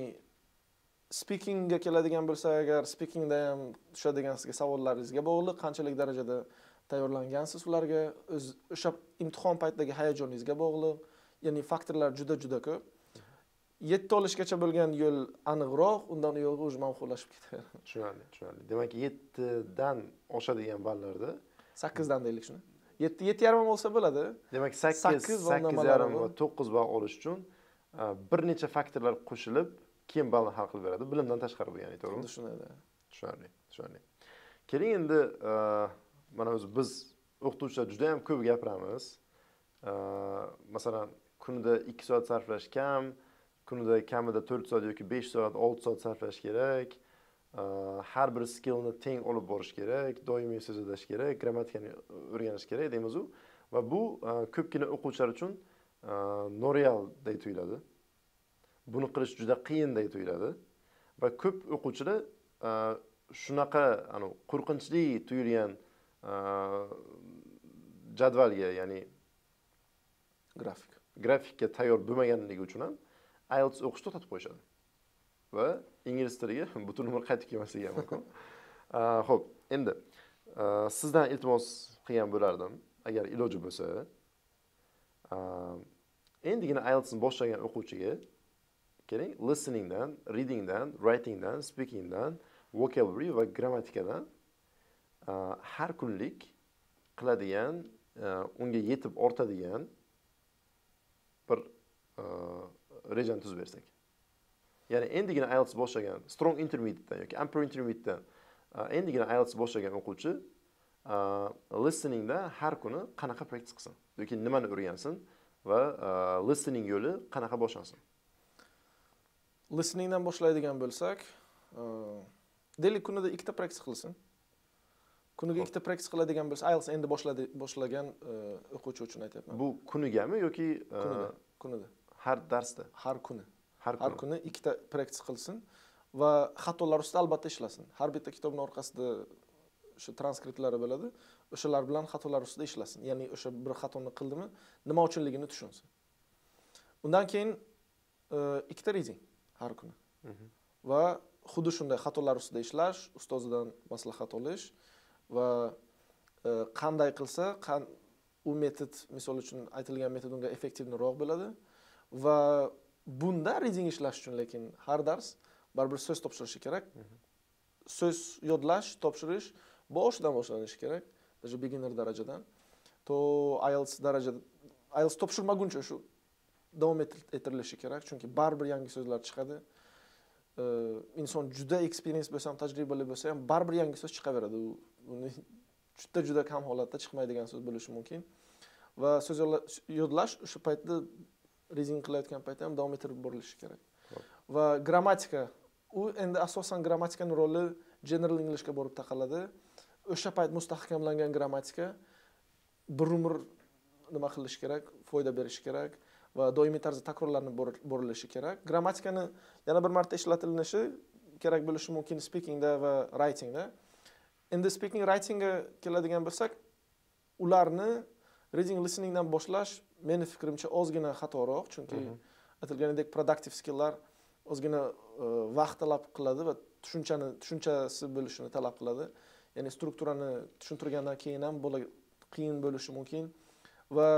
speakingga keladigan bo'lsa, agar speakingda ham tushadigan sizga savollaringizga bog'liq, qanchalik darajada tayyorlangansiz ularga, o'sha imtihon paytidagi hayajoningizga bog'liq, ya'ni faktorlar juda-juda ko'p. yetti olishgacha bo'lgan yo'l aniqroq, undan yo'lga o'z ma'qullashib ketaveradi. Tushunarli, tushunarli. Demak, yetti dan oshadigan ballarda sakkiz dan deylik shuni. yetti yetti yarim bo'lsa bo'ladi. Demak, sakkiz sakkiz yarim va to'qqiz ball olish uchun bir necha faktorlar qo'shilib, keyin ballni hal qilib beradi. Bilimdan tashqari bo'lgan, to'g'rimi? Tushunarli. Tushunarli, tushunarli. Keling endi mana o'zi biz o'qituvchilar juda ham ko'p gapiramiz. Masalan, kunida ikki soat sarflash kam, kunida kamida to'rt soat yoki besh soat, olti soat sarflash kerak. Har bir skillni teng olib borish kerak, doimiy so'z adash kerak, grammatikani o'rganish kerak deymiz u. Va bu ko'pgina o'quvchilar uchun noreal deb tuyuladi. Buni qilish juda qiyin deb tuyuladi va ko'p o'quvchilar shunaqa ana qo'rqinchli tuyulgan jadvalga, ya'ni grafik, grafikka tayyor bo'lmaganligi uchun ham I E L T S o'qishni to'xtatib qo'yishadi. Va ingliz tiliga butun umr qaytib kelmasligi mumkin. Xo'p, endi sizdan iltimos qilgan bo'lardim, agar iloji bo'lsa, endigina I E L T S'ni boshlagan o'quvchiga keling, listeningdan, readingdan, writingdan, speakingdan, vocabulary va grammatikadan har kunlik qiladigan, unga yetib ortadigan bir rejani tuzib bersak. Ya'ni endigina I E L T S boshlagan, strong intermediate yoki upper intermediate dan endigina I E L T S boshlagan o'quvchi listeningda har kuni qanaqa practice qilsin yoki nimani o'rgansin va listening yo'li qanaqa boshlansin? Listeningdan boshlaydigan bo'lsak, deylik kunida ikkita practice qilsin. Kuniga ikkita practice qiladigan bo'lsa, I E L T S endi boshlagan o'quvchi uchun aytayapman. Bu kunigami yoki kunida? Har darsda, har kuni. Har kuni, kuni ikkita practice qilsin va xatolar ustida albatta ishlasin. Har bitta kitobning orqasida o'sha transkriplari bo'ladi. O'shalar bilan xatolar ustida ishlasin. Ya'ni o'sha bir xatoni qildimi, nima uchunligini tushunsin. Undan keyin ikkita reading har kuni. Va xuddi shunday xatolar ustida ishlash, ustozidan maslahat olish va qanday qilsa, u metod, misol uchun aytilgan metod unga effektivroq bo'ladi. Va bunda reading ishlash uchun lekin har dars baribir so'z topshirishi kerak. So'z yodlash, topshirish boshidan boshlanishi kerak, даже beginner darajadan. To I E L T S darajada I E L T S topshirmaguncha shu davom ettirilishi kerak, chunki baribir yangi so'zlar chiqadi. Inson juda experience bo'lsa ham, tajribali bo'lsa ham, baribir yangi so'z chiqaveradi. U buni juda juda kam holatda chiqmaydigan so'z bo'lishi mumkin. Va so'z yodlash o'sha paytda reading qilayotgan paytda ham davom ettirib borilishi kerak. Va grammatika, u endi asosan grammatikaning roli general Englishga borib taqaladi. O'sha payt mustahkamlangan grammatika bir umr nima qilish kerak, foyda berishi kerak va doimiy tarzda takrorlanib borilishi kerak. Grammatikani yana bir marta ishlatilishi kerak bo'lishi mumkin speakingda va writingda. Endi speaking, writingga keladigan bo'lsak, ularni reading, listeningdan boshlash meni fikrimcha ozgina xatoroq, chunki aytilganidek productive skilllar ozgina vaqt talab qiladi va tushunchani tushunchasi bo'lishini talab qiladi. Ya'ni strukturani tushuntirgandan keyin ham bola qiyin bo'lishi mumkin va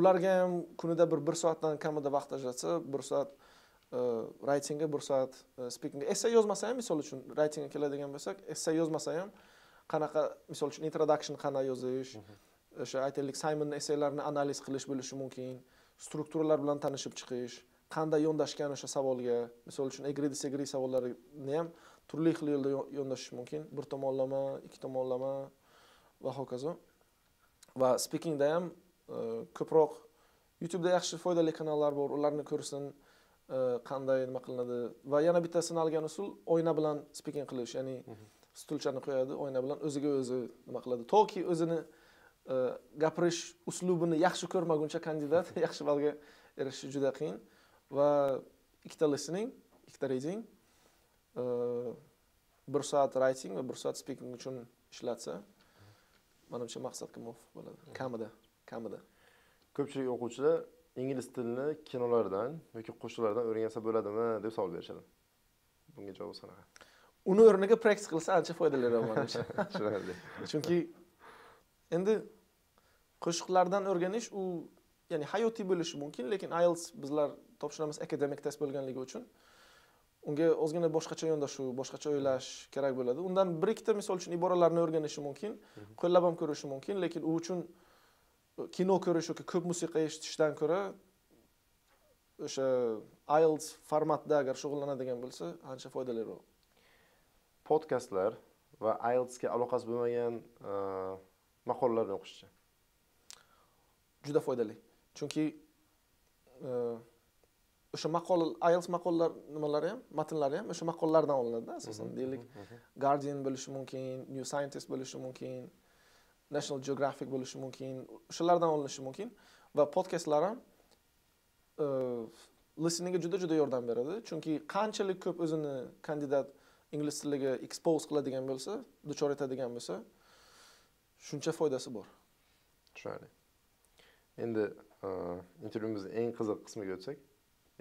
ularga ham kunida bir bir soatdan kamida vaqt ajratsa, bir soat writingga, bir soat speakingga, essay yozmasa ham, misol uchun writingga keladigan bo'lsak, essay yozmasa ham qanaqa, misol uchun introduction qanday yozish, o'sha aytaylik Simonning essaylarini analiz qilish bo'lishi mumkin, strukturalar bilan tanishib chiqish, qanday yondashgan o'sha savolga, misol uchun agree disagree savollarini ham turli xil yo'lda yondashish mumkin, bir tomonlama, ikki tomonlama va hokazo. Va speakingda ham ko'proq YouTube'da yaxshi foydali kanallar bor, ularni ko'rsin, qanday nima qilinadi. Va yana bitta sinalgan usul oyna bilan speaking qilish, ya'ni stulchani qo'yadi, oyna bilan o'ziga o'zi nima qiladi, toki o'zini gapirish uslubini yaxshi ko'rmaguncha kandidat yaxshi balga erishishi juda qiyin. Va ikkita listening, ikkita reading, bir soat writing va bir soat speaking uchun ishlatsa, menimcha maqsadga muvofiq bo'ladi. Kamida, kamida. Ko'pchilik o'quvchilar ingliz tilini kinolardan yoki qo'shiqlardan o'rgansa bo'ladimi deb savol berishadi. Bunga javob qanaqa? Uni o'rniga practice qilsa ancha foydaliroq menimcha. Chunki endi qo'shiqlardan o'rganish u ya'ni hayotiy bo'lishi mumkin, lekin I E L T S bizlar topshiramiz akademik test bo'lganligi uchun unga ozgina boshqacha yondashuv, boshqacha o'ylash kerak bo'ladi. Undan bir ikkita misol uchun iboralarni o'rganishi mumkin, qo'llab ham ko'rishi mumkin, lekin u uchun kino ko'rish yoki ko'p musiqa eshitishdan ko'ra o'sha I E L T S formatda agar shug'ullanadigan bo'lsa, ancha foydaliroq. Podkastlar va I E L T S ga aloqasi bo'lmagan maqolalarni o'qishchi juda foydali. Chunki o'sha maqola, I E L T S maqolalar nimalari ham, matnlari ham o'sha maqolalardan olinadi asosan. Deylik Guardian bo'lishi mumkin, New Scientist bo'lishi mumkin, National Geographic bo'lishi mumkin. O'shalardan olinishi mumkin va podkastlar ham listeningga juda juda yordam beradi. Chunki qanchalik ko'p o'zini kandidat ingliz tiliga expose qiladigan bo'lsa, duchor etadigan bo'lsa, shuncha foydasi bor. Tushunarli. Endi intervyuimizni eng qiziq qismiga o'tsak,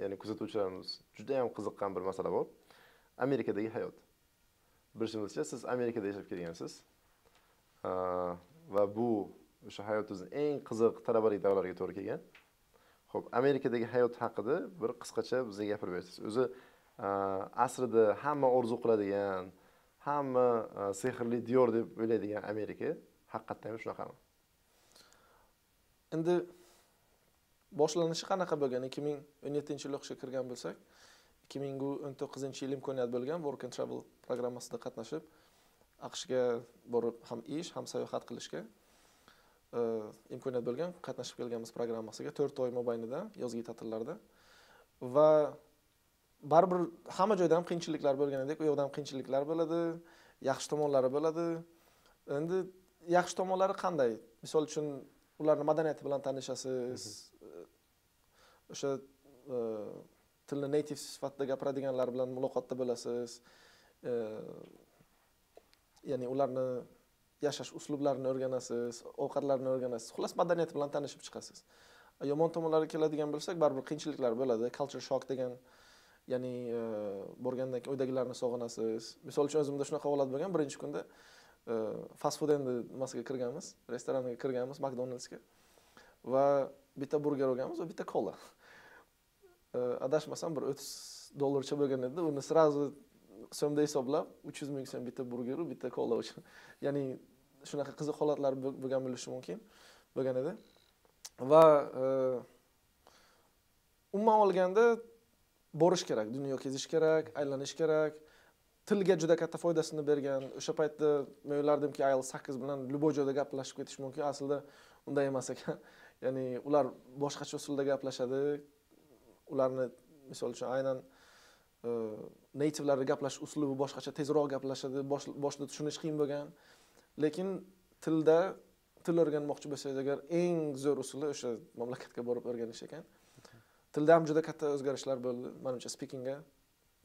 ya'ni kuzatuvchilarimiz juda ham qiziqqan bir masala bor. Amerikadagi hayot. Bilishimizcha siz Amerikada yashab kelgansiz. Va bu o'sha hayotingizning eng qiziq talabalar davrlariga to'g'ri kelgan. Xo'p, Amerikadagi hayot haqida bir qisqacha bizga gapirib berasiz. O'zi asrida hamma orzu qiladigan, hamma sehrli diyor deb o'ylaydigan Amerika haqiqatan ham shunaqami? Endi boshlanishi qanaqa bo'lgan? ikki ming o'n yettinchi yil o'qishga kirgan bo'lsak, ikki ming o'n to'qqizinchi yil imkoniyat bo'lgan work and travel programmasida qatnashib, AQShga borib ham ish, ham sayohat qilishga imkoniyat bo'lgan, qatnashib kelganmiz programmasiga to'rt oy mobaynida, yozgi ta'tillarda. Va baribir hamma joyda ham qiyinchiliklar bo'lganidek, u yoqda ham qiyinchiliklar bo'ladi, yaxshi tomonlari bo'ladi. Endi yaxshi tomonlari qanday? Misol uchun ularning madaniyati bilan tanishasiz. O'sha tilni native sifatida gapiradiganlar bilan muloqotda bo'lasiz. Ya'ni ularni yashash uslublarini o'rganasiz, ovqatlarini o'rganasiz. Xullas madaniyat bilan tanishib chiqasiz. Yomon tomonlariga keladigan bo'lsak, baribir qiyinchiliklar bo'ladi. Culture shock degan, ya'ni borgandan keyin uydagilarni sog'inasiz. Misol uchun o'zimda shunaqa holat bo'lgan, birinchi kunda fast food endi nimasiga kirganmiz, restoranga kirganmiz, McDonald'sga. Va bitta burger olganmiz va bitta kola. Adashmasam bir o'ttiz dollarcha bo'lgan edi. Uni srazu so'mda hisoblab uch yuz ming so'm bitta burger, bitta kola uchun. Ya'ni shunaqa qiziq holatlar bo'lgan bo'lishi mumkin bo'lgan edi. Va umuman olganda borish kerak, dunyo kezish kerak, aylanish kerak. Tilga juda katta foydasini bergan. O'sha paytda men o'ylardimki, I E L T S sakkiz bilan любой joyda gaplashib ketish mumkin. Aslida unday emas ekan. Ya'ni ular boshqacha usulda gaplashadi. Ularni misol uchun aynan nativelarga gaplash uslubi boshqacha, tezroq gaplashadi, boshda tushunish qiyin bo'lgan. Lekin tilda til o'rganmoqchi bo'lsangiz, agar eng zo'r usuli o'sha mamlakatga borib o'rganish ekan. Tilda ham juda katta o'zgarishlar bo'ldi. Menimcha speakingga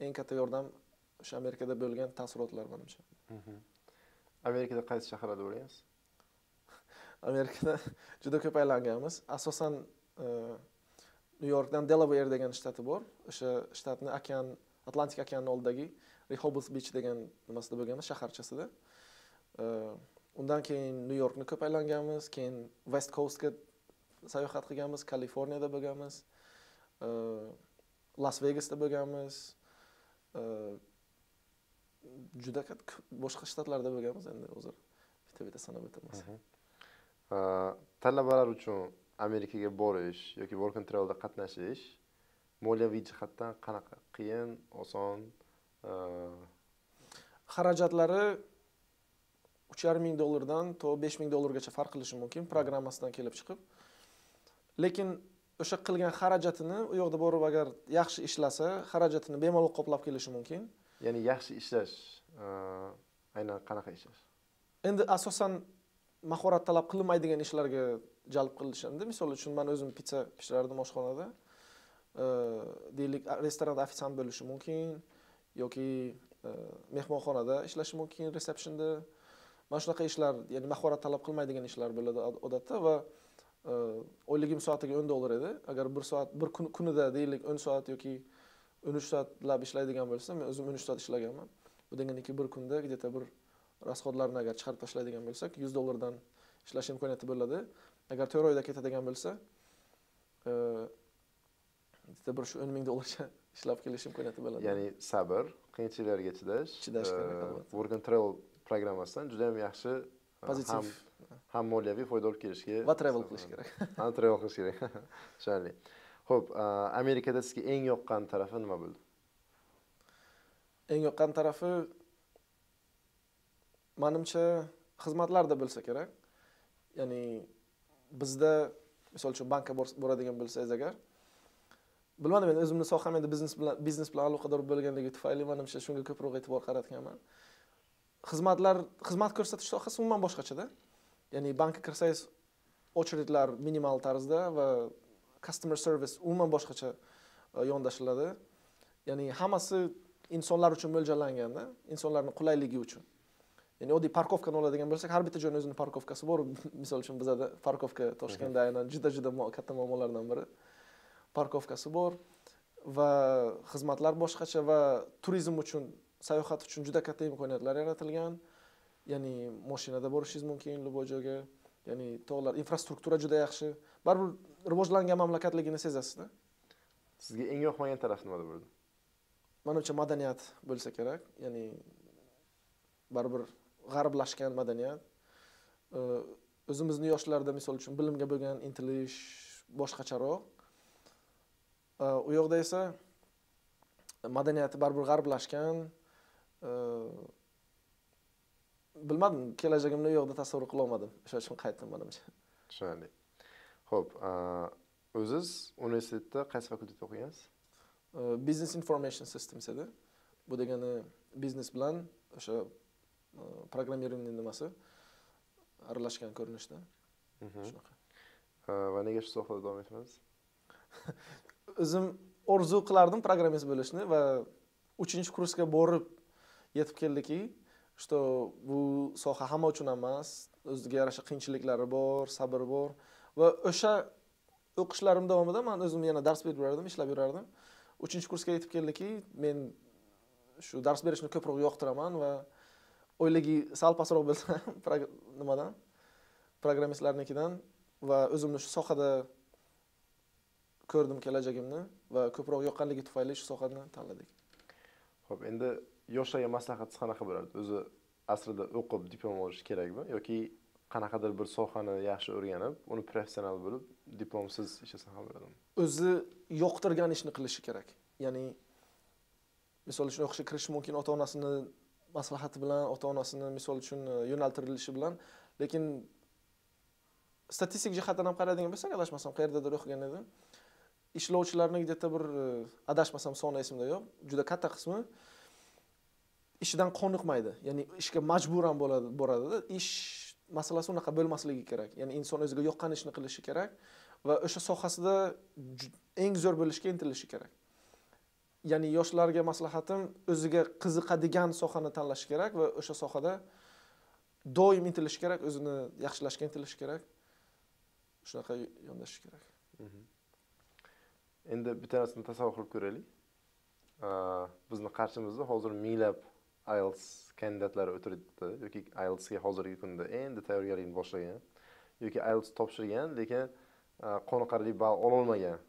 eng katta yordam o'sha Amerikada bo'lgan ta'sirotlar menimcha. Amerikada qaysi shaharlarda bo'ldingiz? Amerikada juda ko'p aylanganmiz. Asosan New Yorkdan Delaware degan shtati bor. O'sha shtatni okean, Atlantik okeanining oldidagi Rehoboth Beach degan nimasida bo'lgan shaharchasida. Undan keyin New Yorkni ko'p aylanganmiz, keyin West Coastga sayohat qilganmiz, Kaliforniyada bo'lganmiz, Las Vegasda bo'lganmiz. Juda ko'p boshqa shtatlarda bo'lganmiz endi o'zir. Bitta-bitta sanab o'tamiz. Talabalar uchun Amerikaga borish yoki work and travelda qatnashish moliyaviy jihatdan qanaqa? Qiyin, oson? Xarajatlari uch yarim ming dollardan to besh ming dollargacha farq qilishi mumkin programmasidan kelib chiqib. Lekin o'sha qilgan xarajatini u yoqda borib agar yaxshi ishlasa, xarajatini bemalol qoplab kelishi mumkin. Ya'ni yaxshi ishlash, aynan qanaqa ishlash? Endi asosan mahorat talab qilinmaydigan ishlarga jalb qilishindi. Misol uchun men o'zim pizza pishirardim oshxonada. Deylik, restoranda ofitsiant bo'lishi mumkin yoki mehmonxonada ishlashi mumkin, resepsiyonda. Mana shunaqa ishlar, ya'ni mahorat talab qilmaydigan ishlar bo'ladi odatda va oyligim soatiga o'n dollar edi. Agar bir soat, bir kun kunida deylik o'n soat yoki o'n uch soatlab ishlaydigan bo'lsa, men o'zim o'n uch soat ishlaganman. Bu deganiki bir kunda где-то bir расходlarni agar chiqarib tashlaydigan bo'lsak, yuz dollardan ishlash imkoniyati bo'ladi. Agar to'rt oyda ketadigan bo'lsa, bitta bir shu o'n ming dollarcha ishlab kelish imkoniyati bo'ladi. Ya'ni sabr, qiyinchiliklarga chidash, chidash kerak. Work and travel programmasidan juda ham yaxshi pozitiv ham moliyaviy foyda olib kelishga va travel qilish kerak. Ha, travel qilish kerak. Tushunarli. Xo'p, Amerikada sizga eng yoqqan tarafi nima bo'ldi? Eng yoqqan tarafi menimcha xizmatlarda bo'lsa kerak. Ya'ni bizda misol uchun bankka boradigan bo'lsangiz agar, bilmadim men o'zimni soham endi biznes bilan biznes bilan aloqador bo'lganligi tufayli menimcha shunga ko'proq e'tibor qaratganman. Xizmatlar, xizmat ko'rsatish sohasi umuman boshqachada. Ya'ni bankka kirsangiz ochiridlar minimal tarzda va customer service umuman boshqacha yondashiladi. Ya'ni hammasi insonlar uchun mo'ljallanganda, insonlarning qulayligi uchun. Ya'ni oddiy parkovkani oladigan bo'lsak, har bitta joyning o'zining parkovkasi bor. Misol uchun bizda parkovka Toshkentda aynan juda-juda katta muammolardan biri. Parkovkasi bor va xizmatlar boshqacha va turizm uchun, sayohat uchun juda katta imkoniyatlar yaratilgan. Ya'ni mashinada borishingiz mumkin любой joyga. Ya'ni tog'lar, infrastruktura juda yaxshi. Baribir rivojlangan mamlakatligini sezasiz-da. Sizga eng yoqmagan taraf nima bo'ldi? Menimcha madaniyat bo'lsa kerak. Ya'ni baribir g'arblashgan madaniyat. O'zimizni yoshlarda misol uchun bilimga bo'lgan intilish boshqacharoq. U yoqda esa madaniyati baribir g'arblashgan. Bilmadim, kelajagimni u yoqda tasavvur qila olmadim. O'sha uchun qaytdim menimcha. Tushunarli. Xo'p, o'ziz universitetda qaysi fakultetda o'qigansiz? Business Information Systems edi. Bu degani biznes bilan o'sha programmering nimasi aralashgan ko'rinishda. Shunaqa. Va nega shu sohada davom etmadingiz? O'zim orzu qilardim programmist bo'lishni va uchinchi kursga borib yetib keldiki, что bu soha hamma uchun emas, o'ziga yarasha qiyinchiliklari bor, sabr bor va o'sha o'qishlarim davomida men o'zim yana dars berib yurardim, ishlab yurardim. uchinchi kursga yetib keldiki, men shu dars berishni ko'proq yoqtiraman va o'yligi sal pastroq bo'lsam nimadan programmistlarnikidan va o'zimni shu sohada ko'rdim kelajagimni va ko'proq yoqqanligi tufayli shu sohani tanladik. Xo'p, endi yoshlarga maslahatingiz qanaqa bo'lardi? O'zi aslida o'qib diplom olish kerakmi yoki qanaqadir bir sohani yaxshi o'rganib, uni professional bo'lib, diplomsiz ishlasa ham bo'ladimi? O'zi yoqtirgan ishni qilishi kerak. Ya'ni misol uchun o'qishga kirish mumkin ota-onasini maslahati bilan, ota-onasini misol uchun yo'naltirilishi bilan, lekin statistik jihatdan ham qaraydigan bo'lsak, adashmasam qayerdadir o'qigan edim. Ishlovchilarning deta bir adashmasam soni esimda yo'q, juda katta qismi ishidan qoniqmaydi. Ya'ni ishga majburan bo'ladi, boradi-da. Ish masalasi unaqa bo'lmasligi kerak. Ya'ni inson o'ziga yoqqan ishni qilishi kerak va o'sha sohasida eng zo'r bo'lishga intilishi kerak. Ya'ni yoshlarga maslahatim, o'ziga qiziqadigan sohani tanlash kerak va o'sha sohada doim intilish kerak, o'zini yaxshilashga intilish kerak. Shunaqa yondashish kerak. Endi bittasini tasavvur qilib ko'raylik. Bizning qarshimizda hozir minglab I E L T S kandidatlari o'tiribdi yoki I E L T S ga hozirgi kunda endi tayyorgarlikni boshlagan yoki I E L T S topshirgan, lekin qoniqarli ball ola olmagan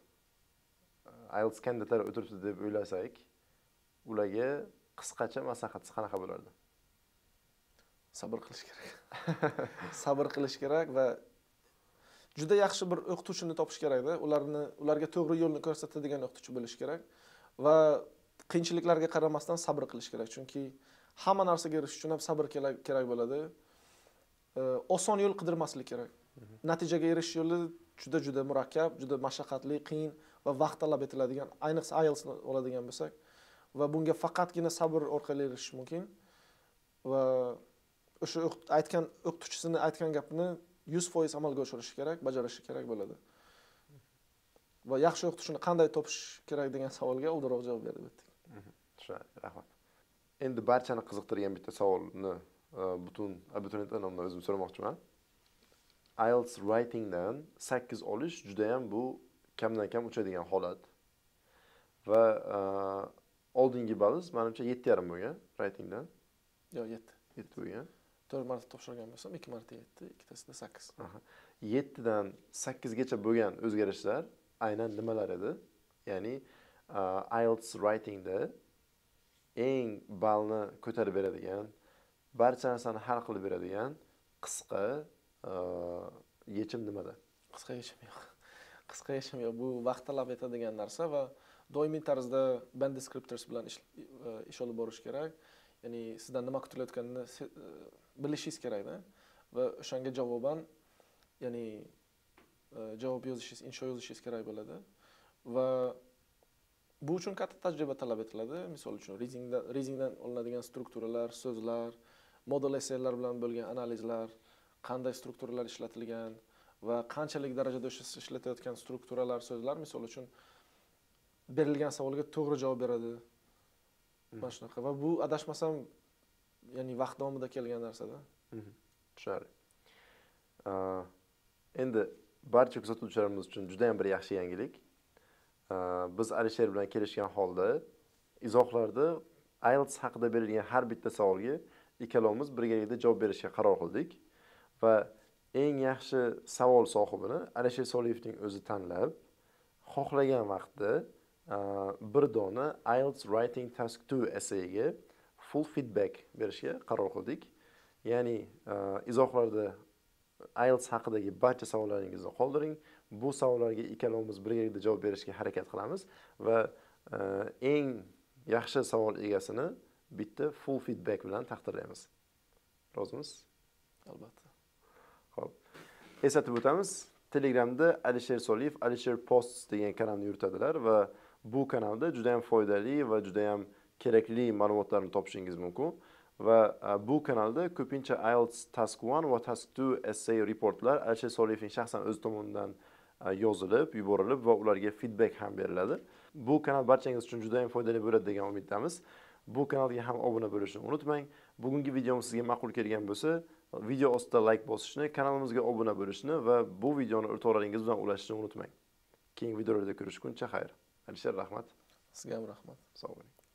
I E L T S kandidatlari o'tiribdi deb o'ylasak, ularga qisqacha maslahatingiz qanaqa bo'lardi? Sabr qilish kerak. Sabr qilish kerak va juda yaxshi bir o'qituvchini topish kerak-da. Ularni ularga to'g'ri yo'lni ko'rsatadigan o'qituvchi bo'lish kerak va qiyinchiliklarga qaramasdan sabr qilish kerak, chunki hamma narsaga erishish uchun ham sabr kerak bo'ladi. Oson yo'l qidirmaslik kerak. Natijaga erishish yo'li juda juda murakkab, juda mashaqqatli, qiyin va vaqt talab etiladigan, ayniqsa I E L T S ni oladigan bo'lsak va bunga faqatgina sabr orqali erishish mumkin va o'sha aytgan o'qituvchisini aytgan gapni yuz foiz amalga oshirishi kerak, bajarishi kerak bo'ladi. Va yaxshi o'qituvchini qanday topish kerak degan savolga o'zroq javob berib o'tdik. Tushunarli, rahmat. Endi barchani qiziqtirgan bitta savolni butun abituriyentlar nomidan o'zim so'ramoqchiman. I E L T S writingdan sakkiz olish juda ham bu kamdan kam uchadigan holat va oldingi balliz menimcha yetti yarim bo'lgan writingdan. Yo'q, yetti. yetti bo'lgan. to'rt marta topshirgan bo'lsam, ikki marta yetti, ikkitasida sakkiz. Aha. yettidan sakkizgacha bo'lgan o'zgarishlar aynan nimalar edi? Ya'ni I E L T S writingda eng ballni ko'tarib beradigan, barcha narsani hal qilib beradigan qisqa yechim nimada? Qisqa yechim yo'q. Qisqa yechim yo'q. Bu vaqt talab etadigan narsa va doimiy tarzda band descriptors bilan ish olib borish kerak. Ya'ni sizdan nima kutilayotganini bilishingiz kerak-da va o'shanga javoban ya'ni javob yozishingiz, insho yozishingiz kerak bo'ladi va bu uchun katta tajriba talab etiladi. Misol uchun readingdan readingdan olinadigan strukturalar, so'zlar, model essaylar bilan bo'lgan analizlar, qanday strukturalar ishlatilgan va qanchalik darajada o'sha ishlatayotgan strukturalar, so'zlar misol uchun berilgan savolga to'g'ri javob beradi. Mana shunaqa va bu adashmasam ya'ni vaqt davomida kelgan narsada. Tushunarli. Endi barcha kuzatuvchilarimiz uchun juda ham bir yaxshi yangilik. biz Alisher bilan kelishgan holda izohlarda I E L T S haqida berilgan har bitta savolga ikkalamiz birgalikda javob berishga qaror qildik va eng yaxshi savol sohibini Alisher Soliyevning o'zi tanlab, xohlagan vaqtda bir dona I E L T S Writing Task two essayiga full feedback berishga qaror qildik. Ya'ni izohlarda I E L T S haqidagi barcha savollaringizni qoldiring. Bu savollarga ikkalamiz birgalikda javob berishga harakat qilamiz va eng yaxshi savol egasini bitta full feedback bilan taqdirlaymiz. Rozimiz? Albatta. Xo'p. Eslatib o'tamiz, Telegramda Alisher Soliyev, Alisher Posts degan kanalni yuritadilar va bu kanalda juda ham foydali va juda ham kerakli ma'lumotlarni topishingiz mumkin. Va bu kanalda ko'pincha I E L T S Task one va Task two essay reportlar Alisher Soliyevning shaxsan o'z tomonidan yozilib, yuborilib va ularga feedback ham beriladi. Bu kanal barchangiz uchun juda ham foydali bo'ladi degan umiddamiz. Bu kanalga ham obuna bo'lishni unutmang. Bugungi videom sizga ma'qul kelgan bo'lsa, video ostida like bosishni, kanalimizga obuna bo'lishni va bu videoni o'rtoqlaringiz bilan ulashishni unutmang. Keyingi videolarda ko'rishguncha xayr. Alisher, rahmat. Sizga ham rahmat. Sog' bo'ling.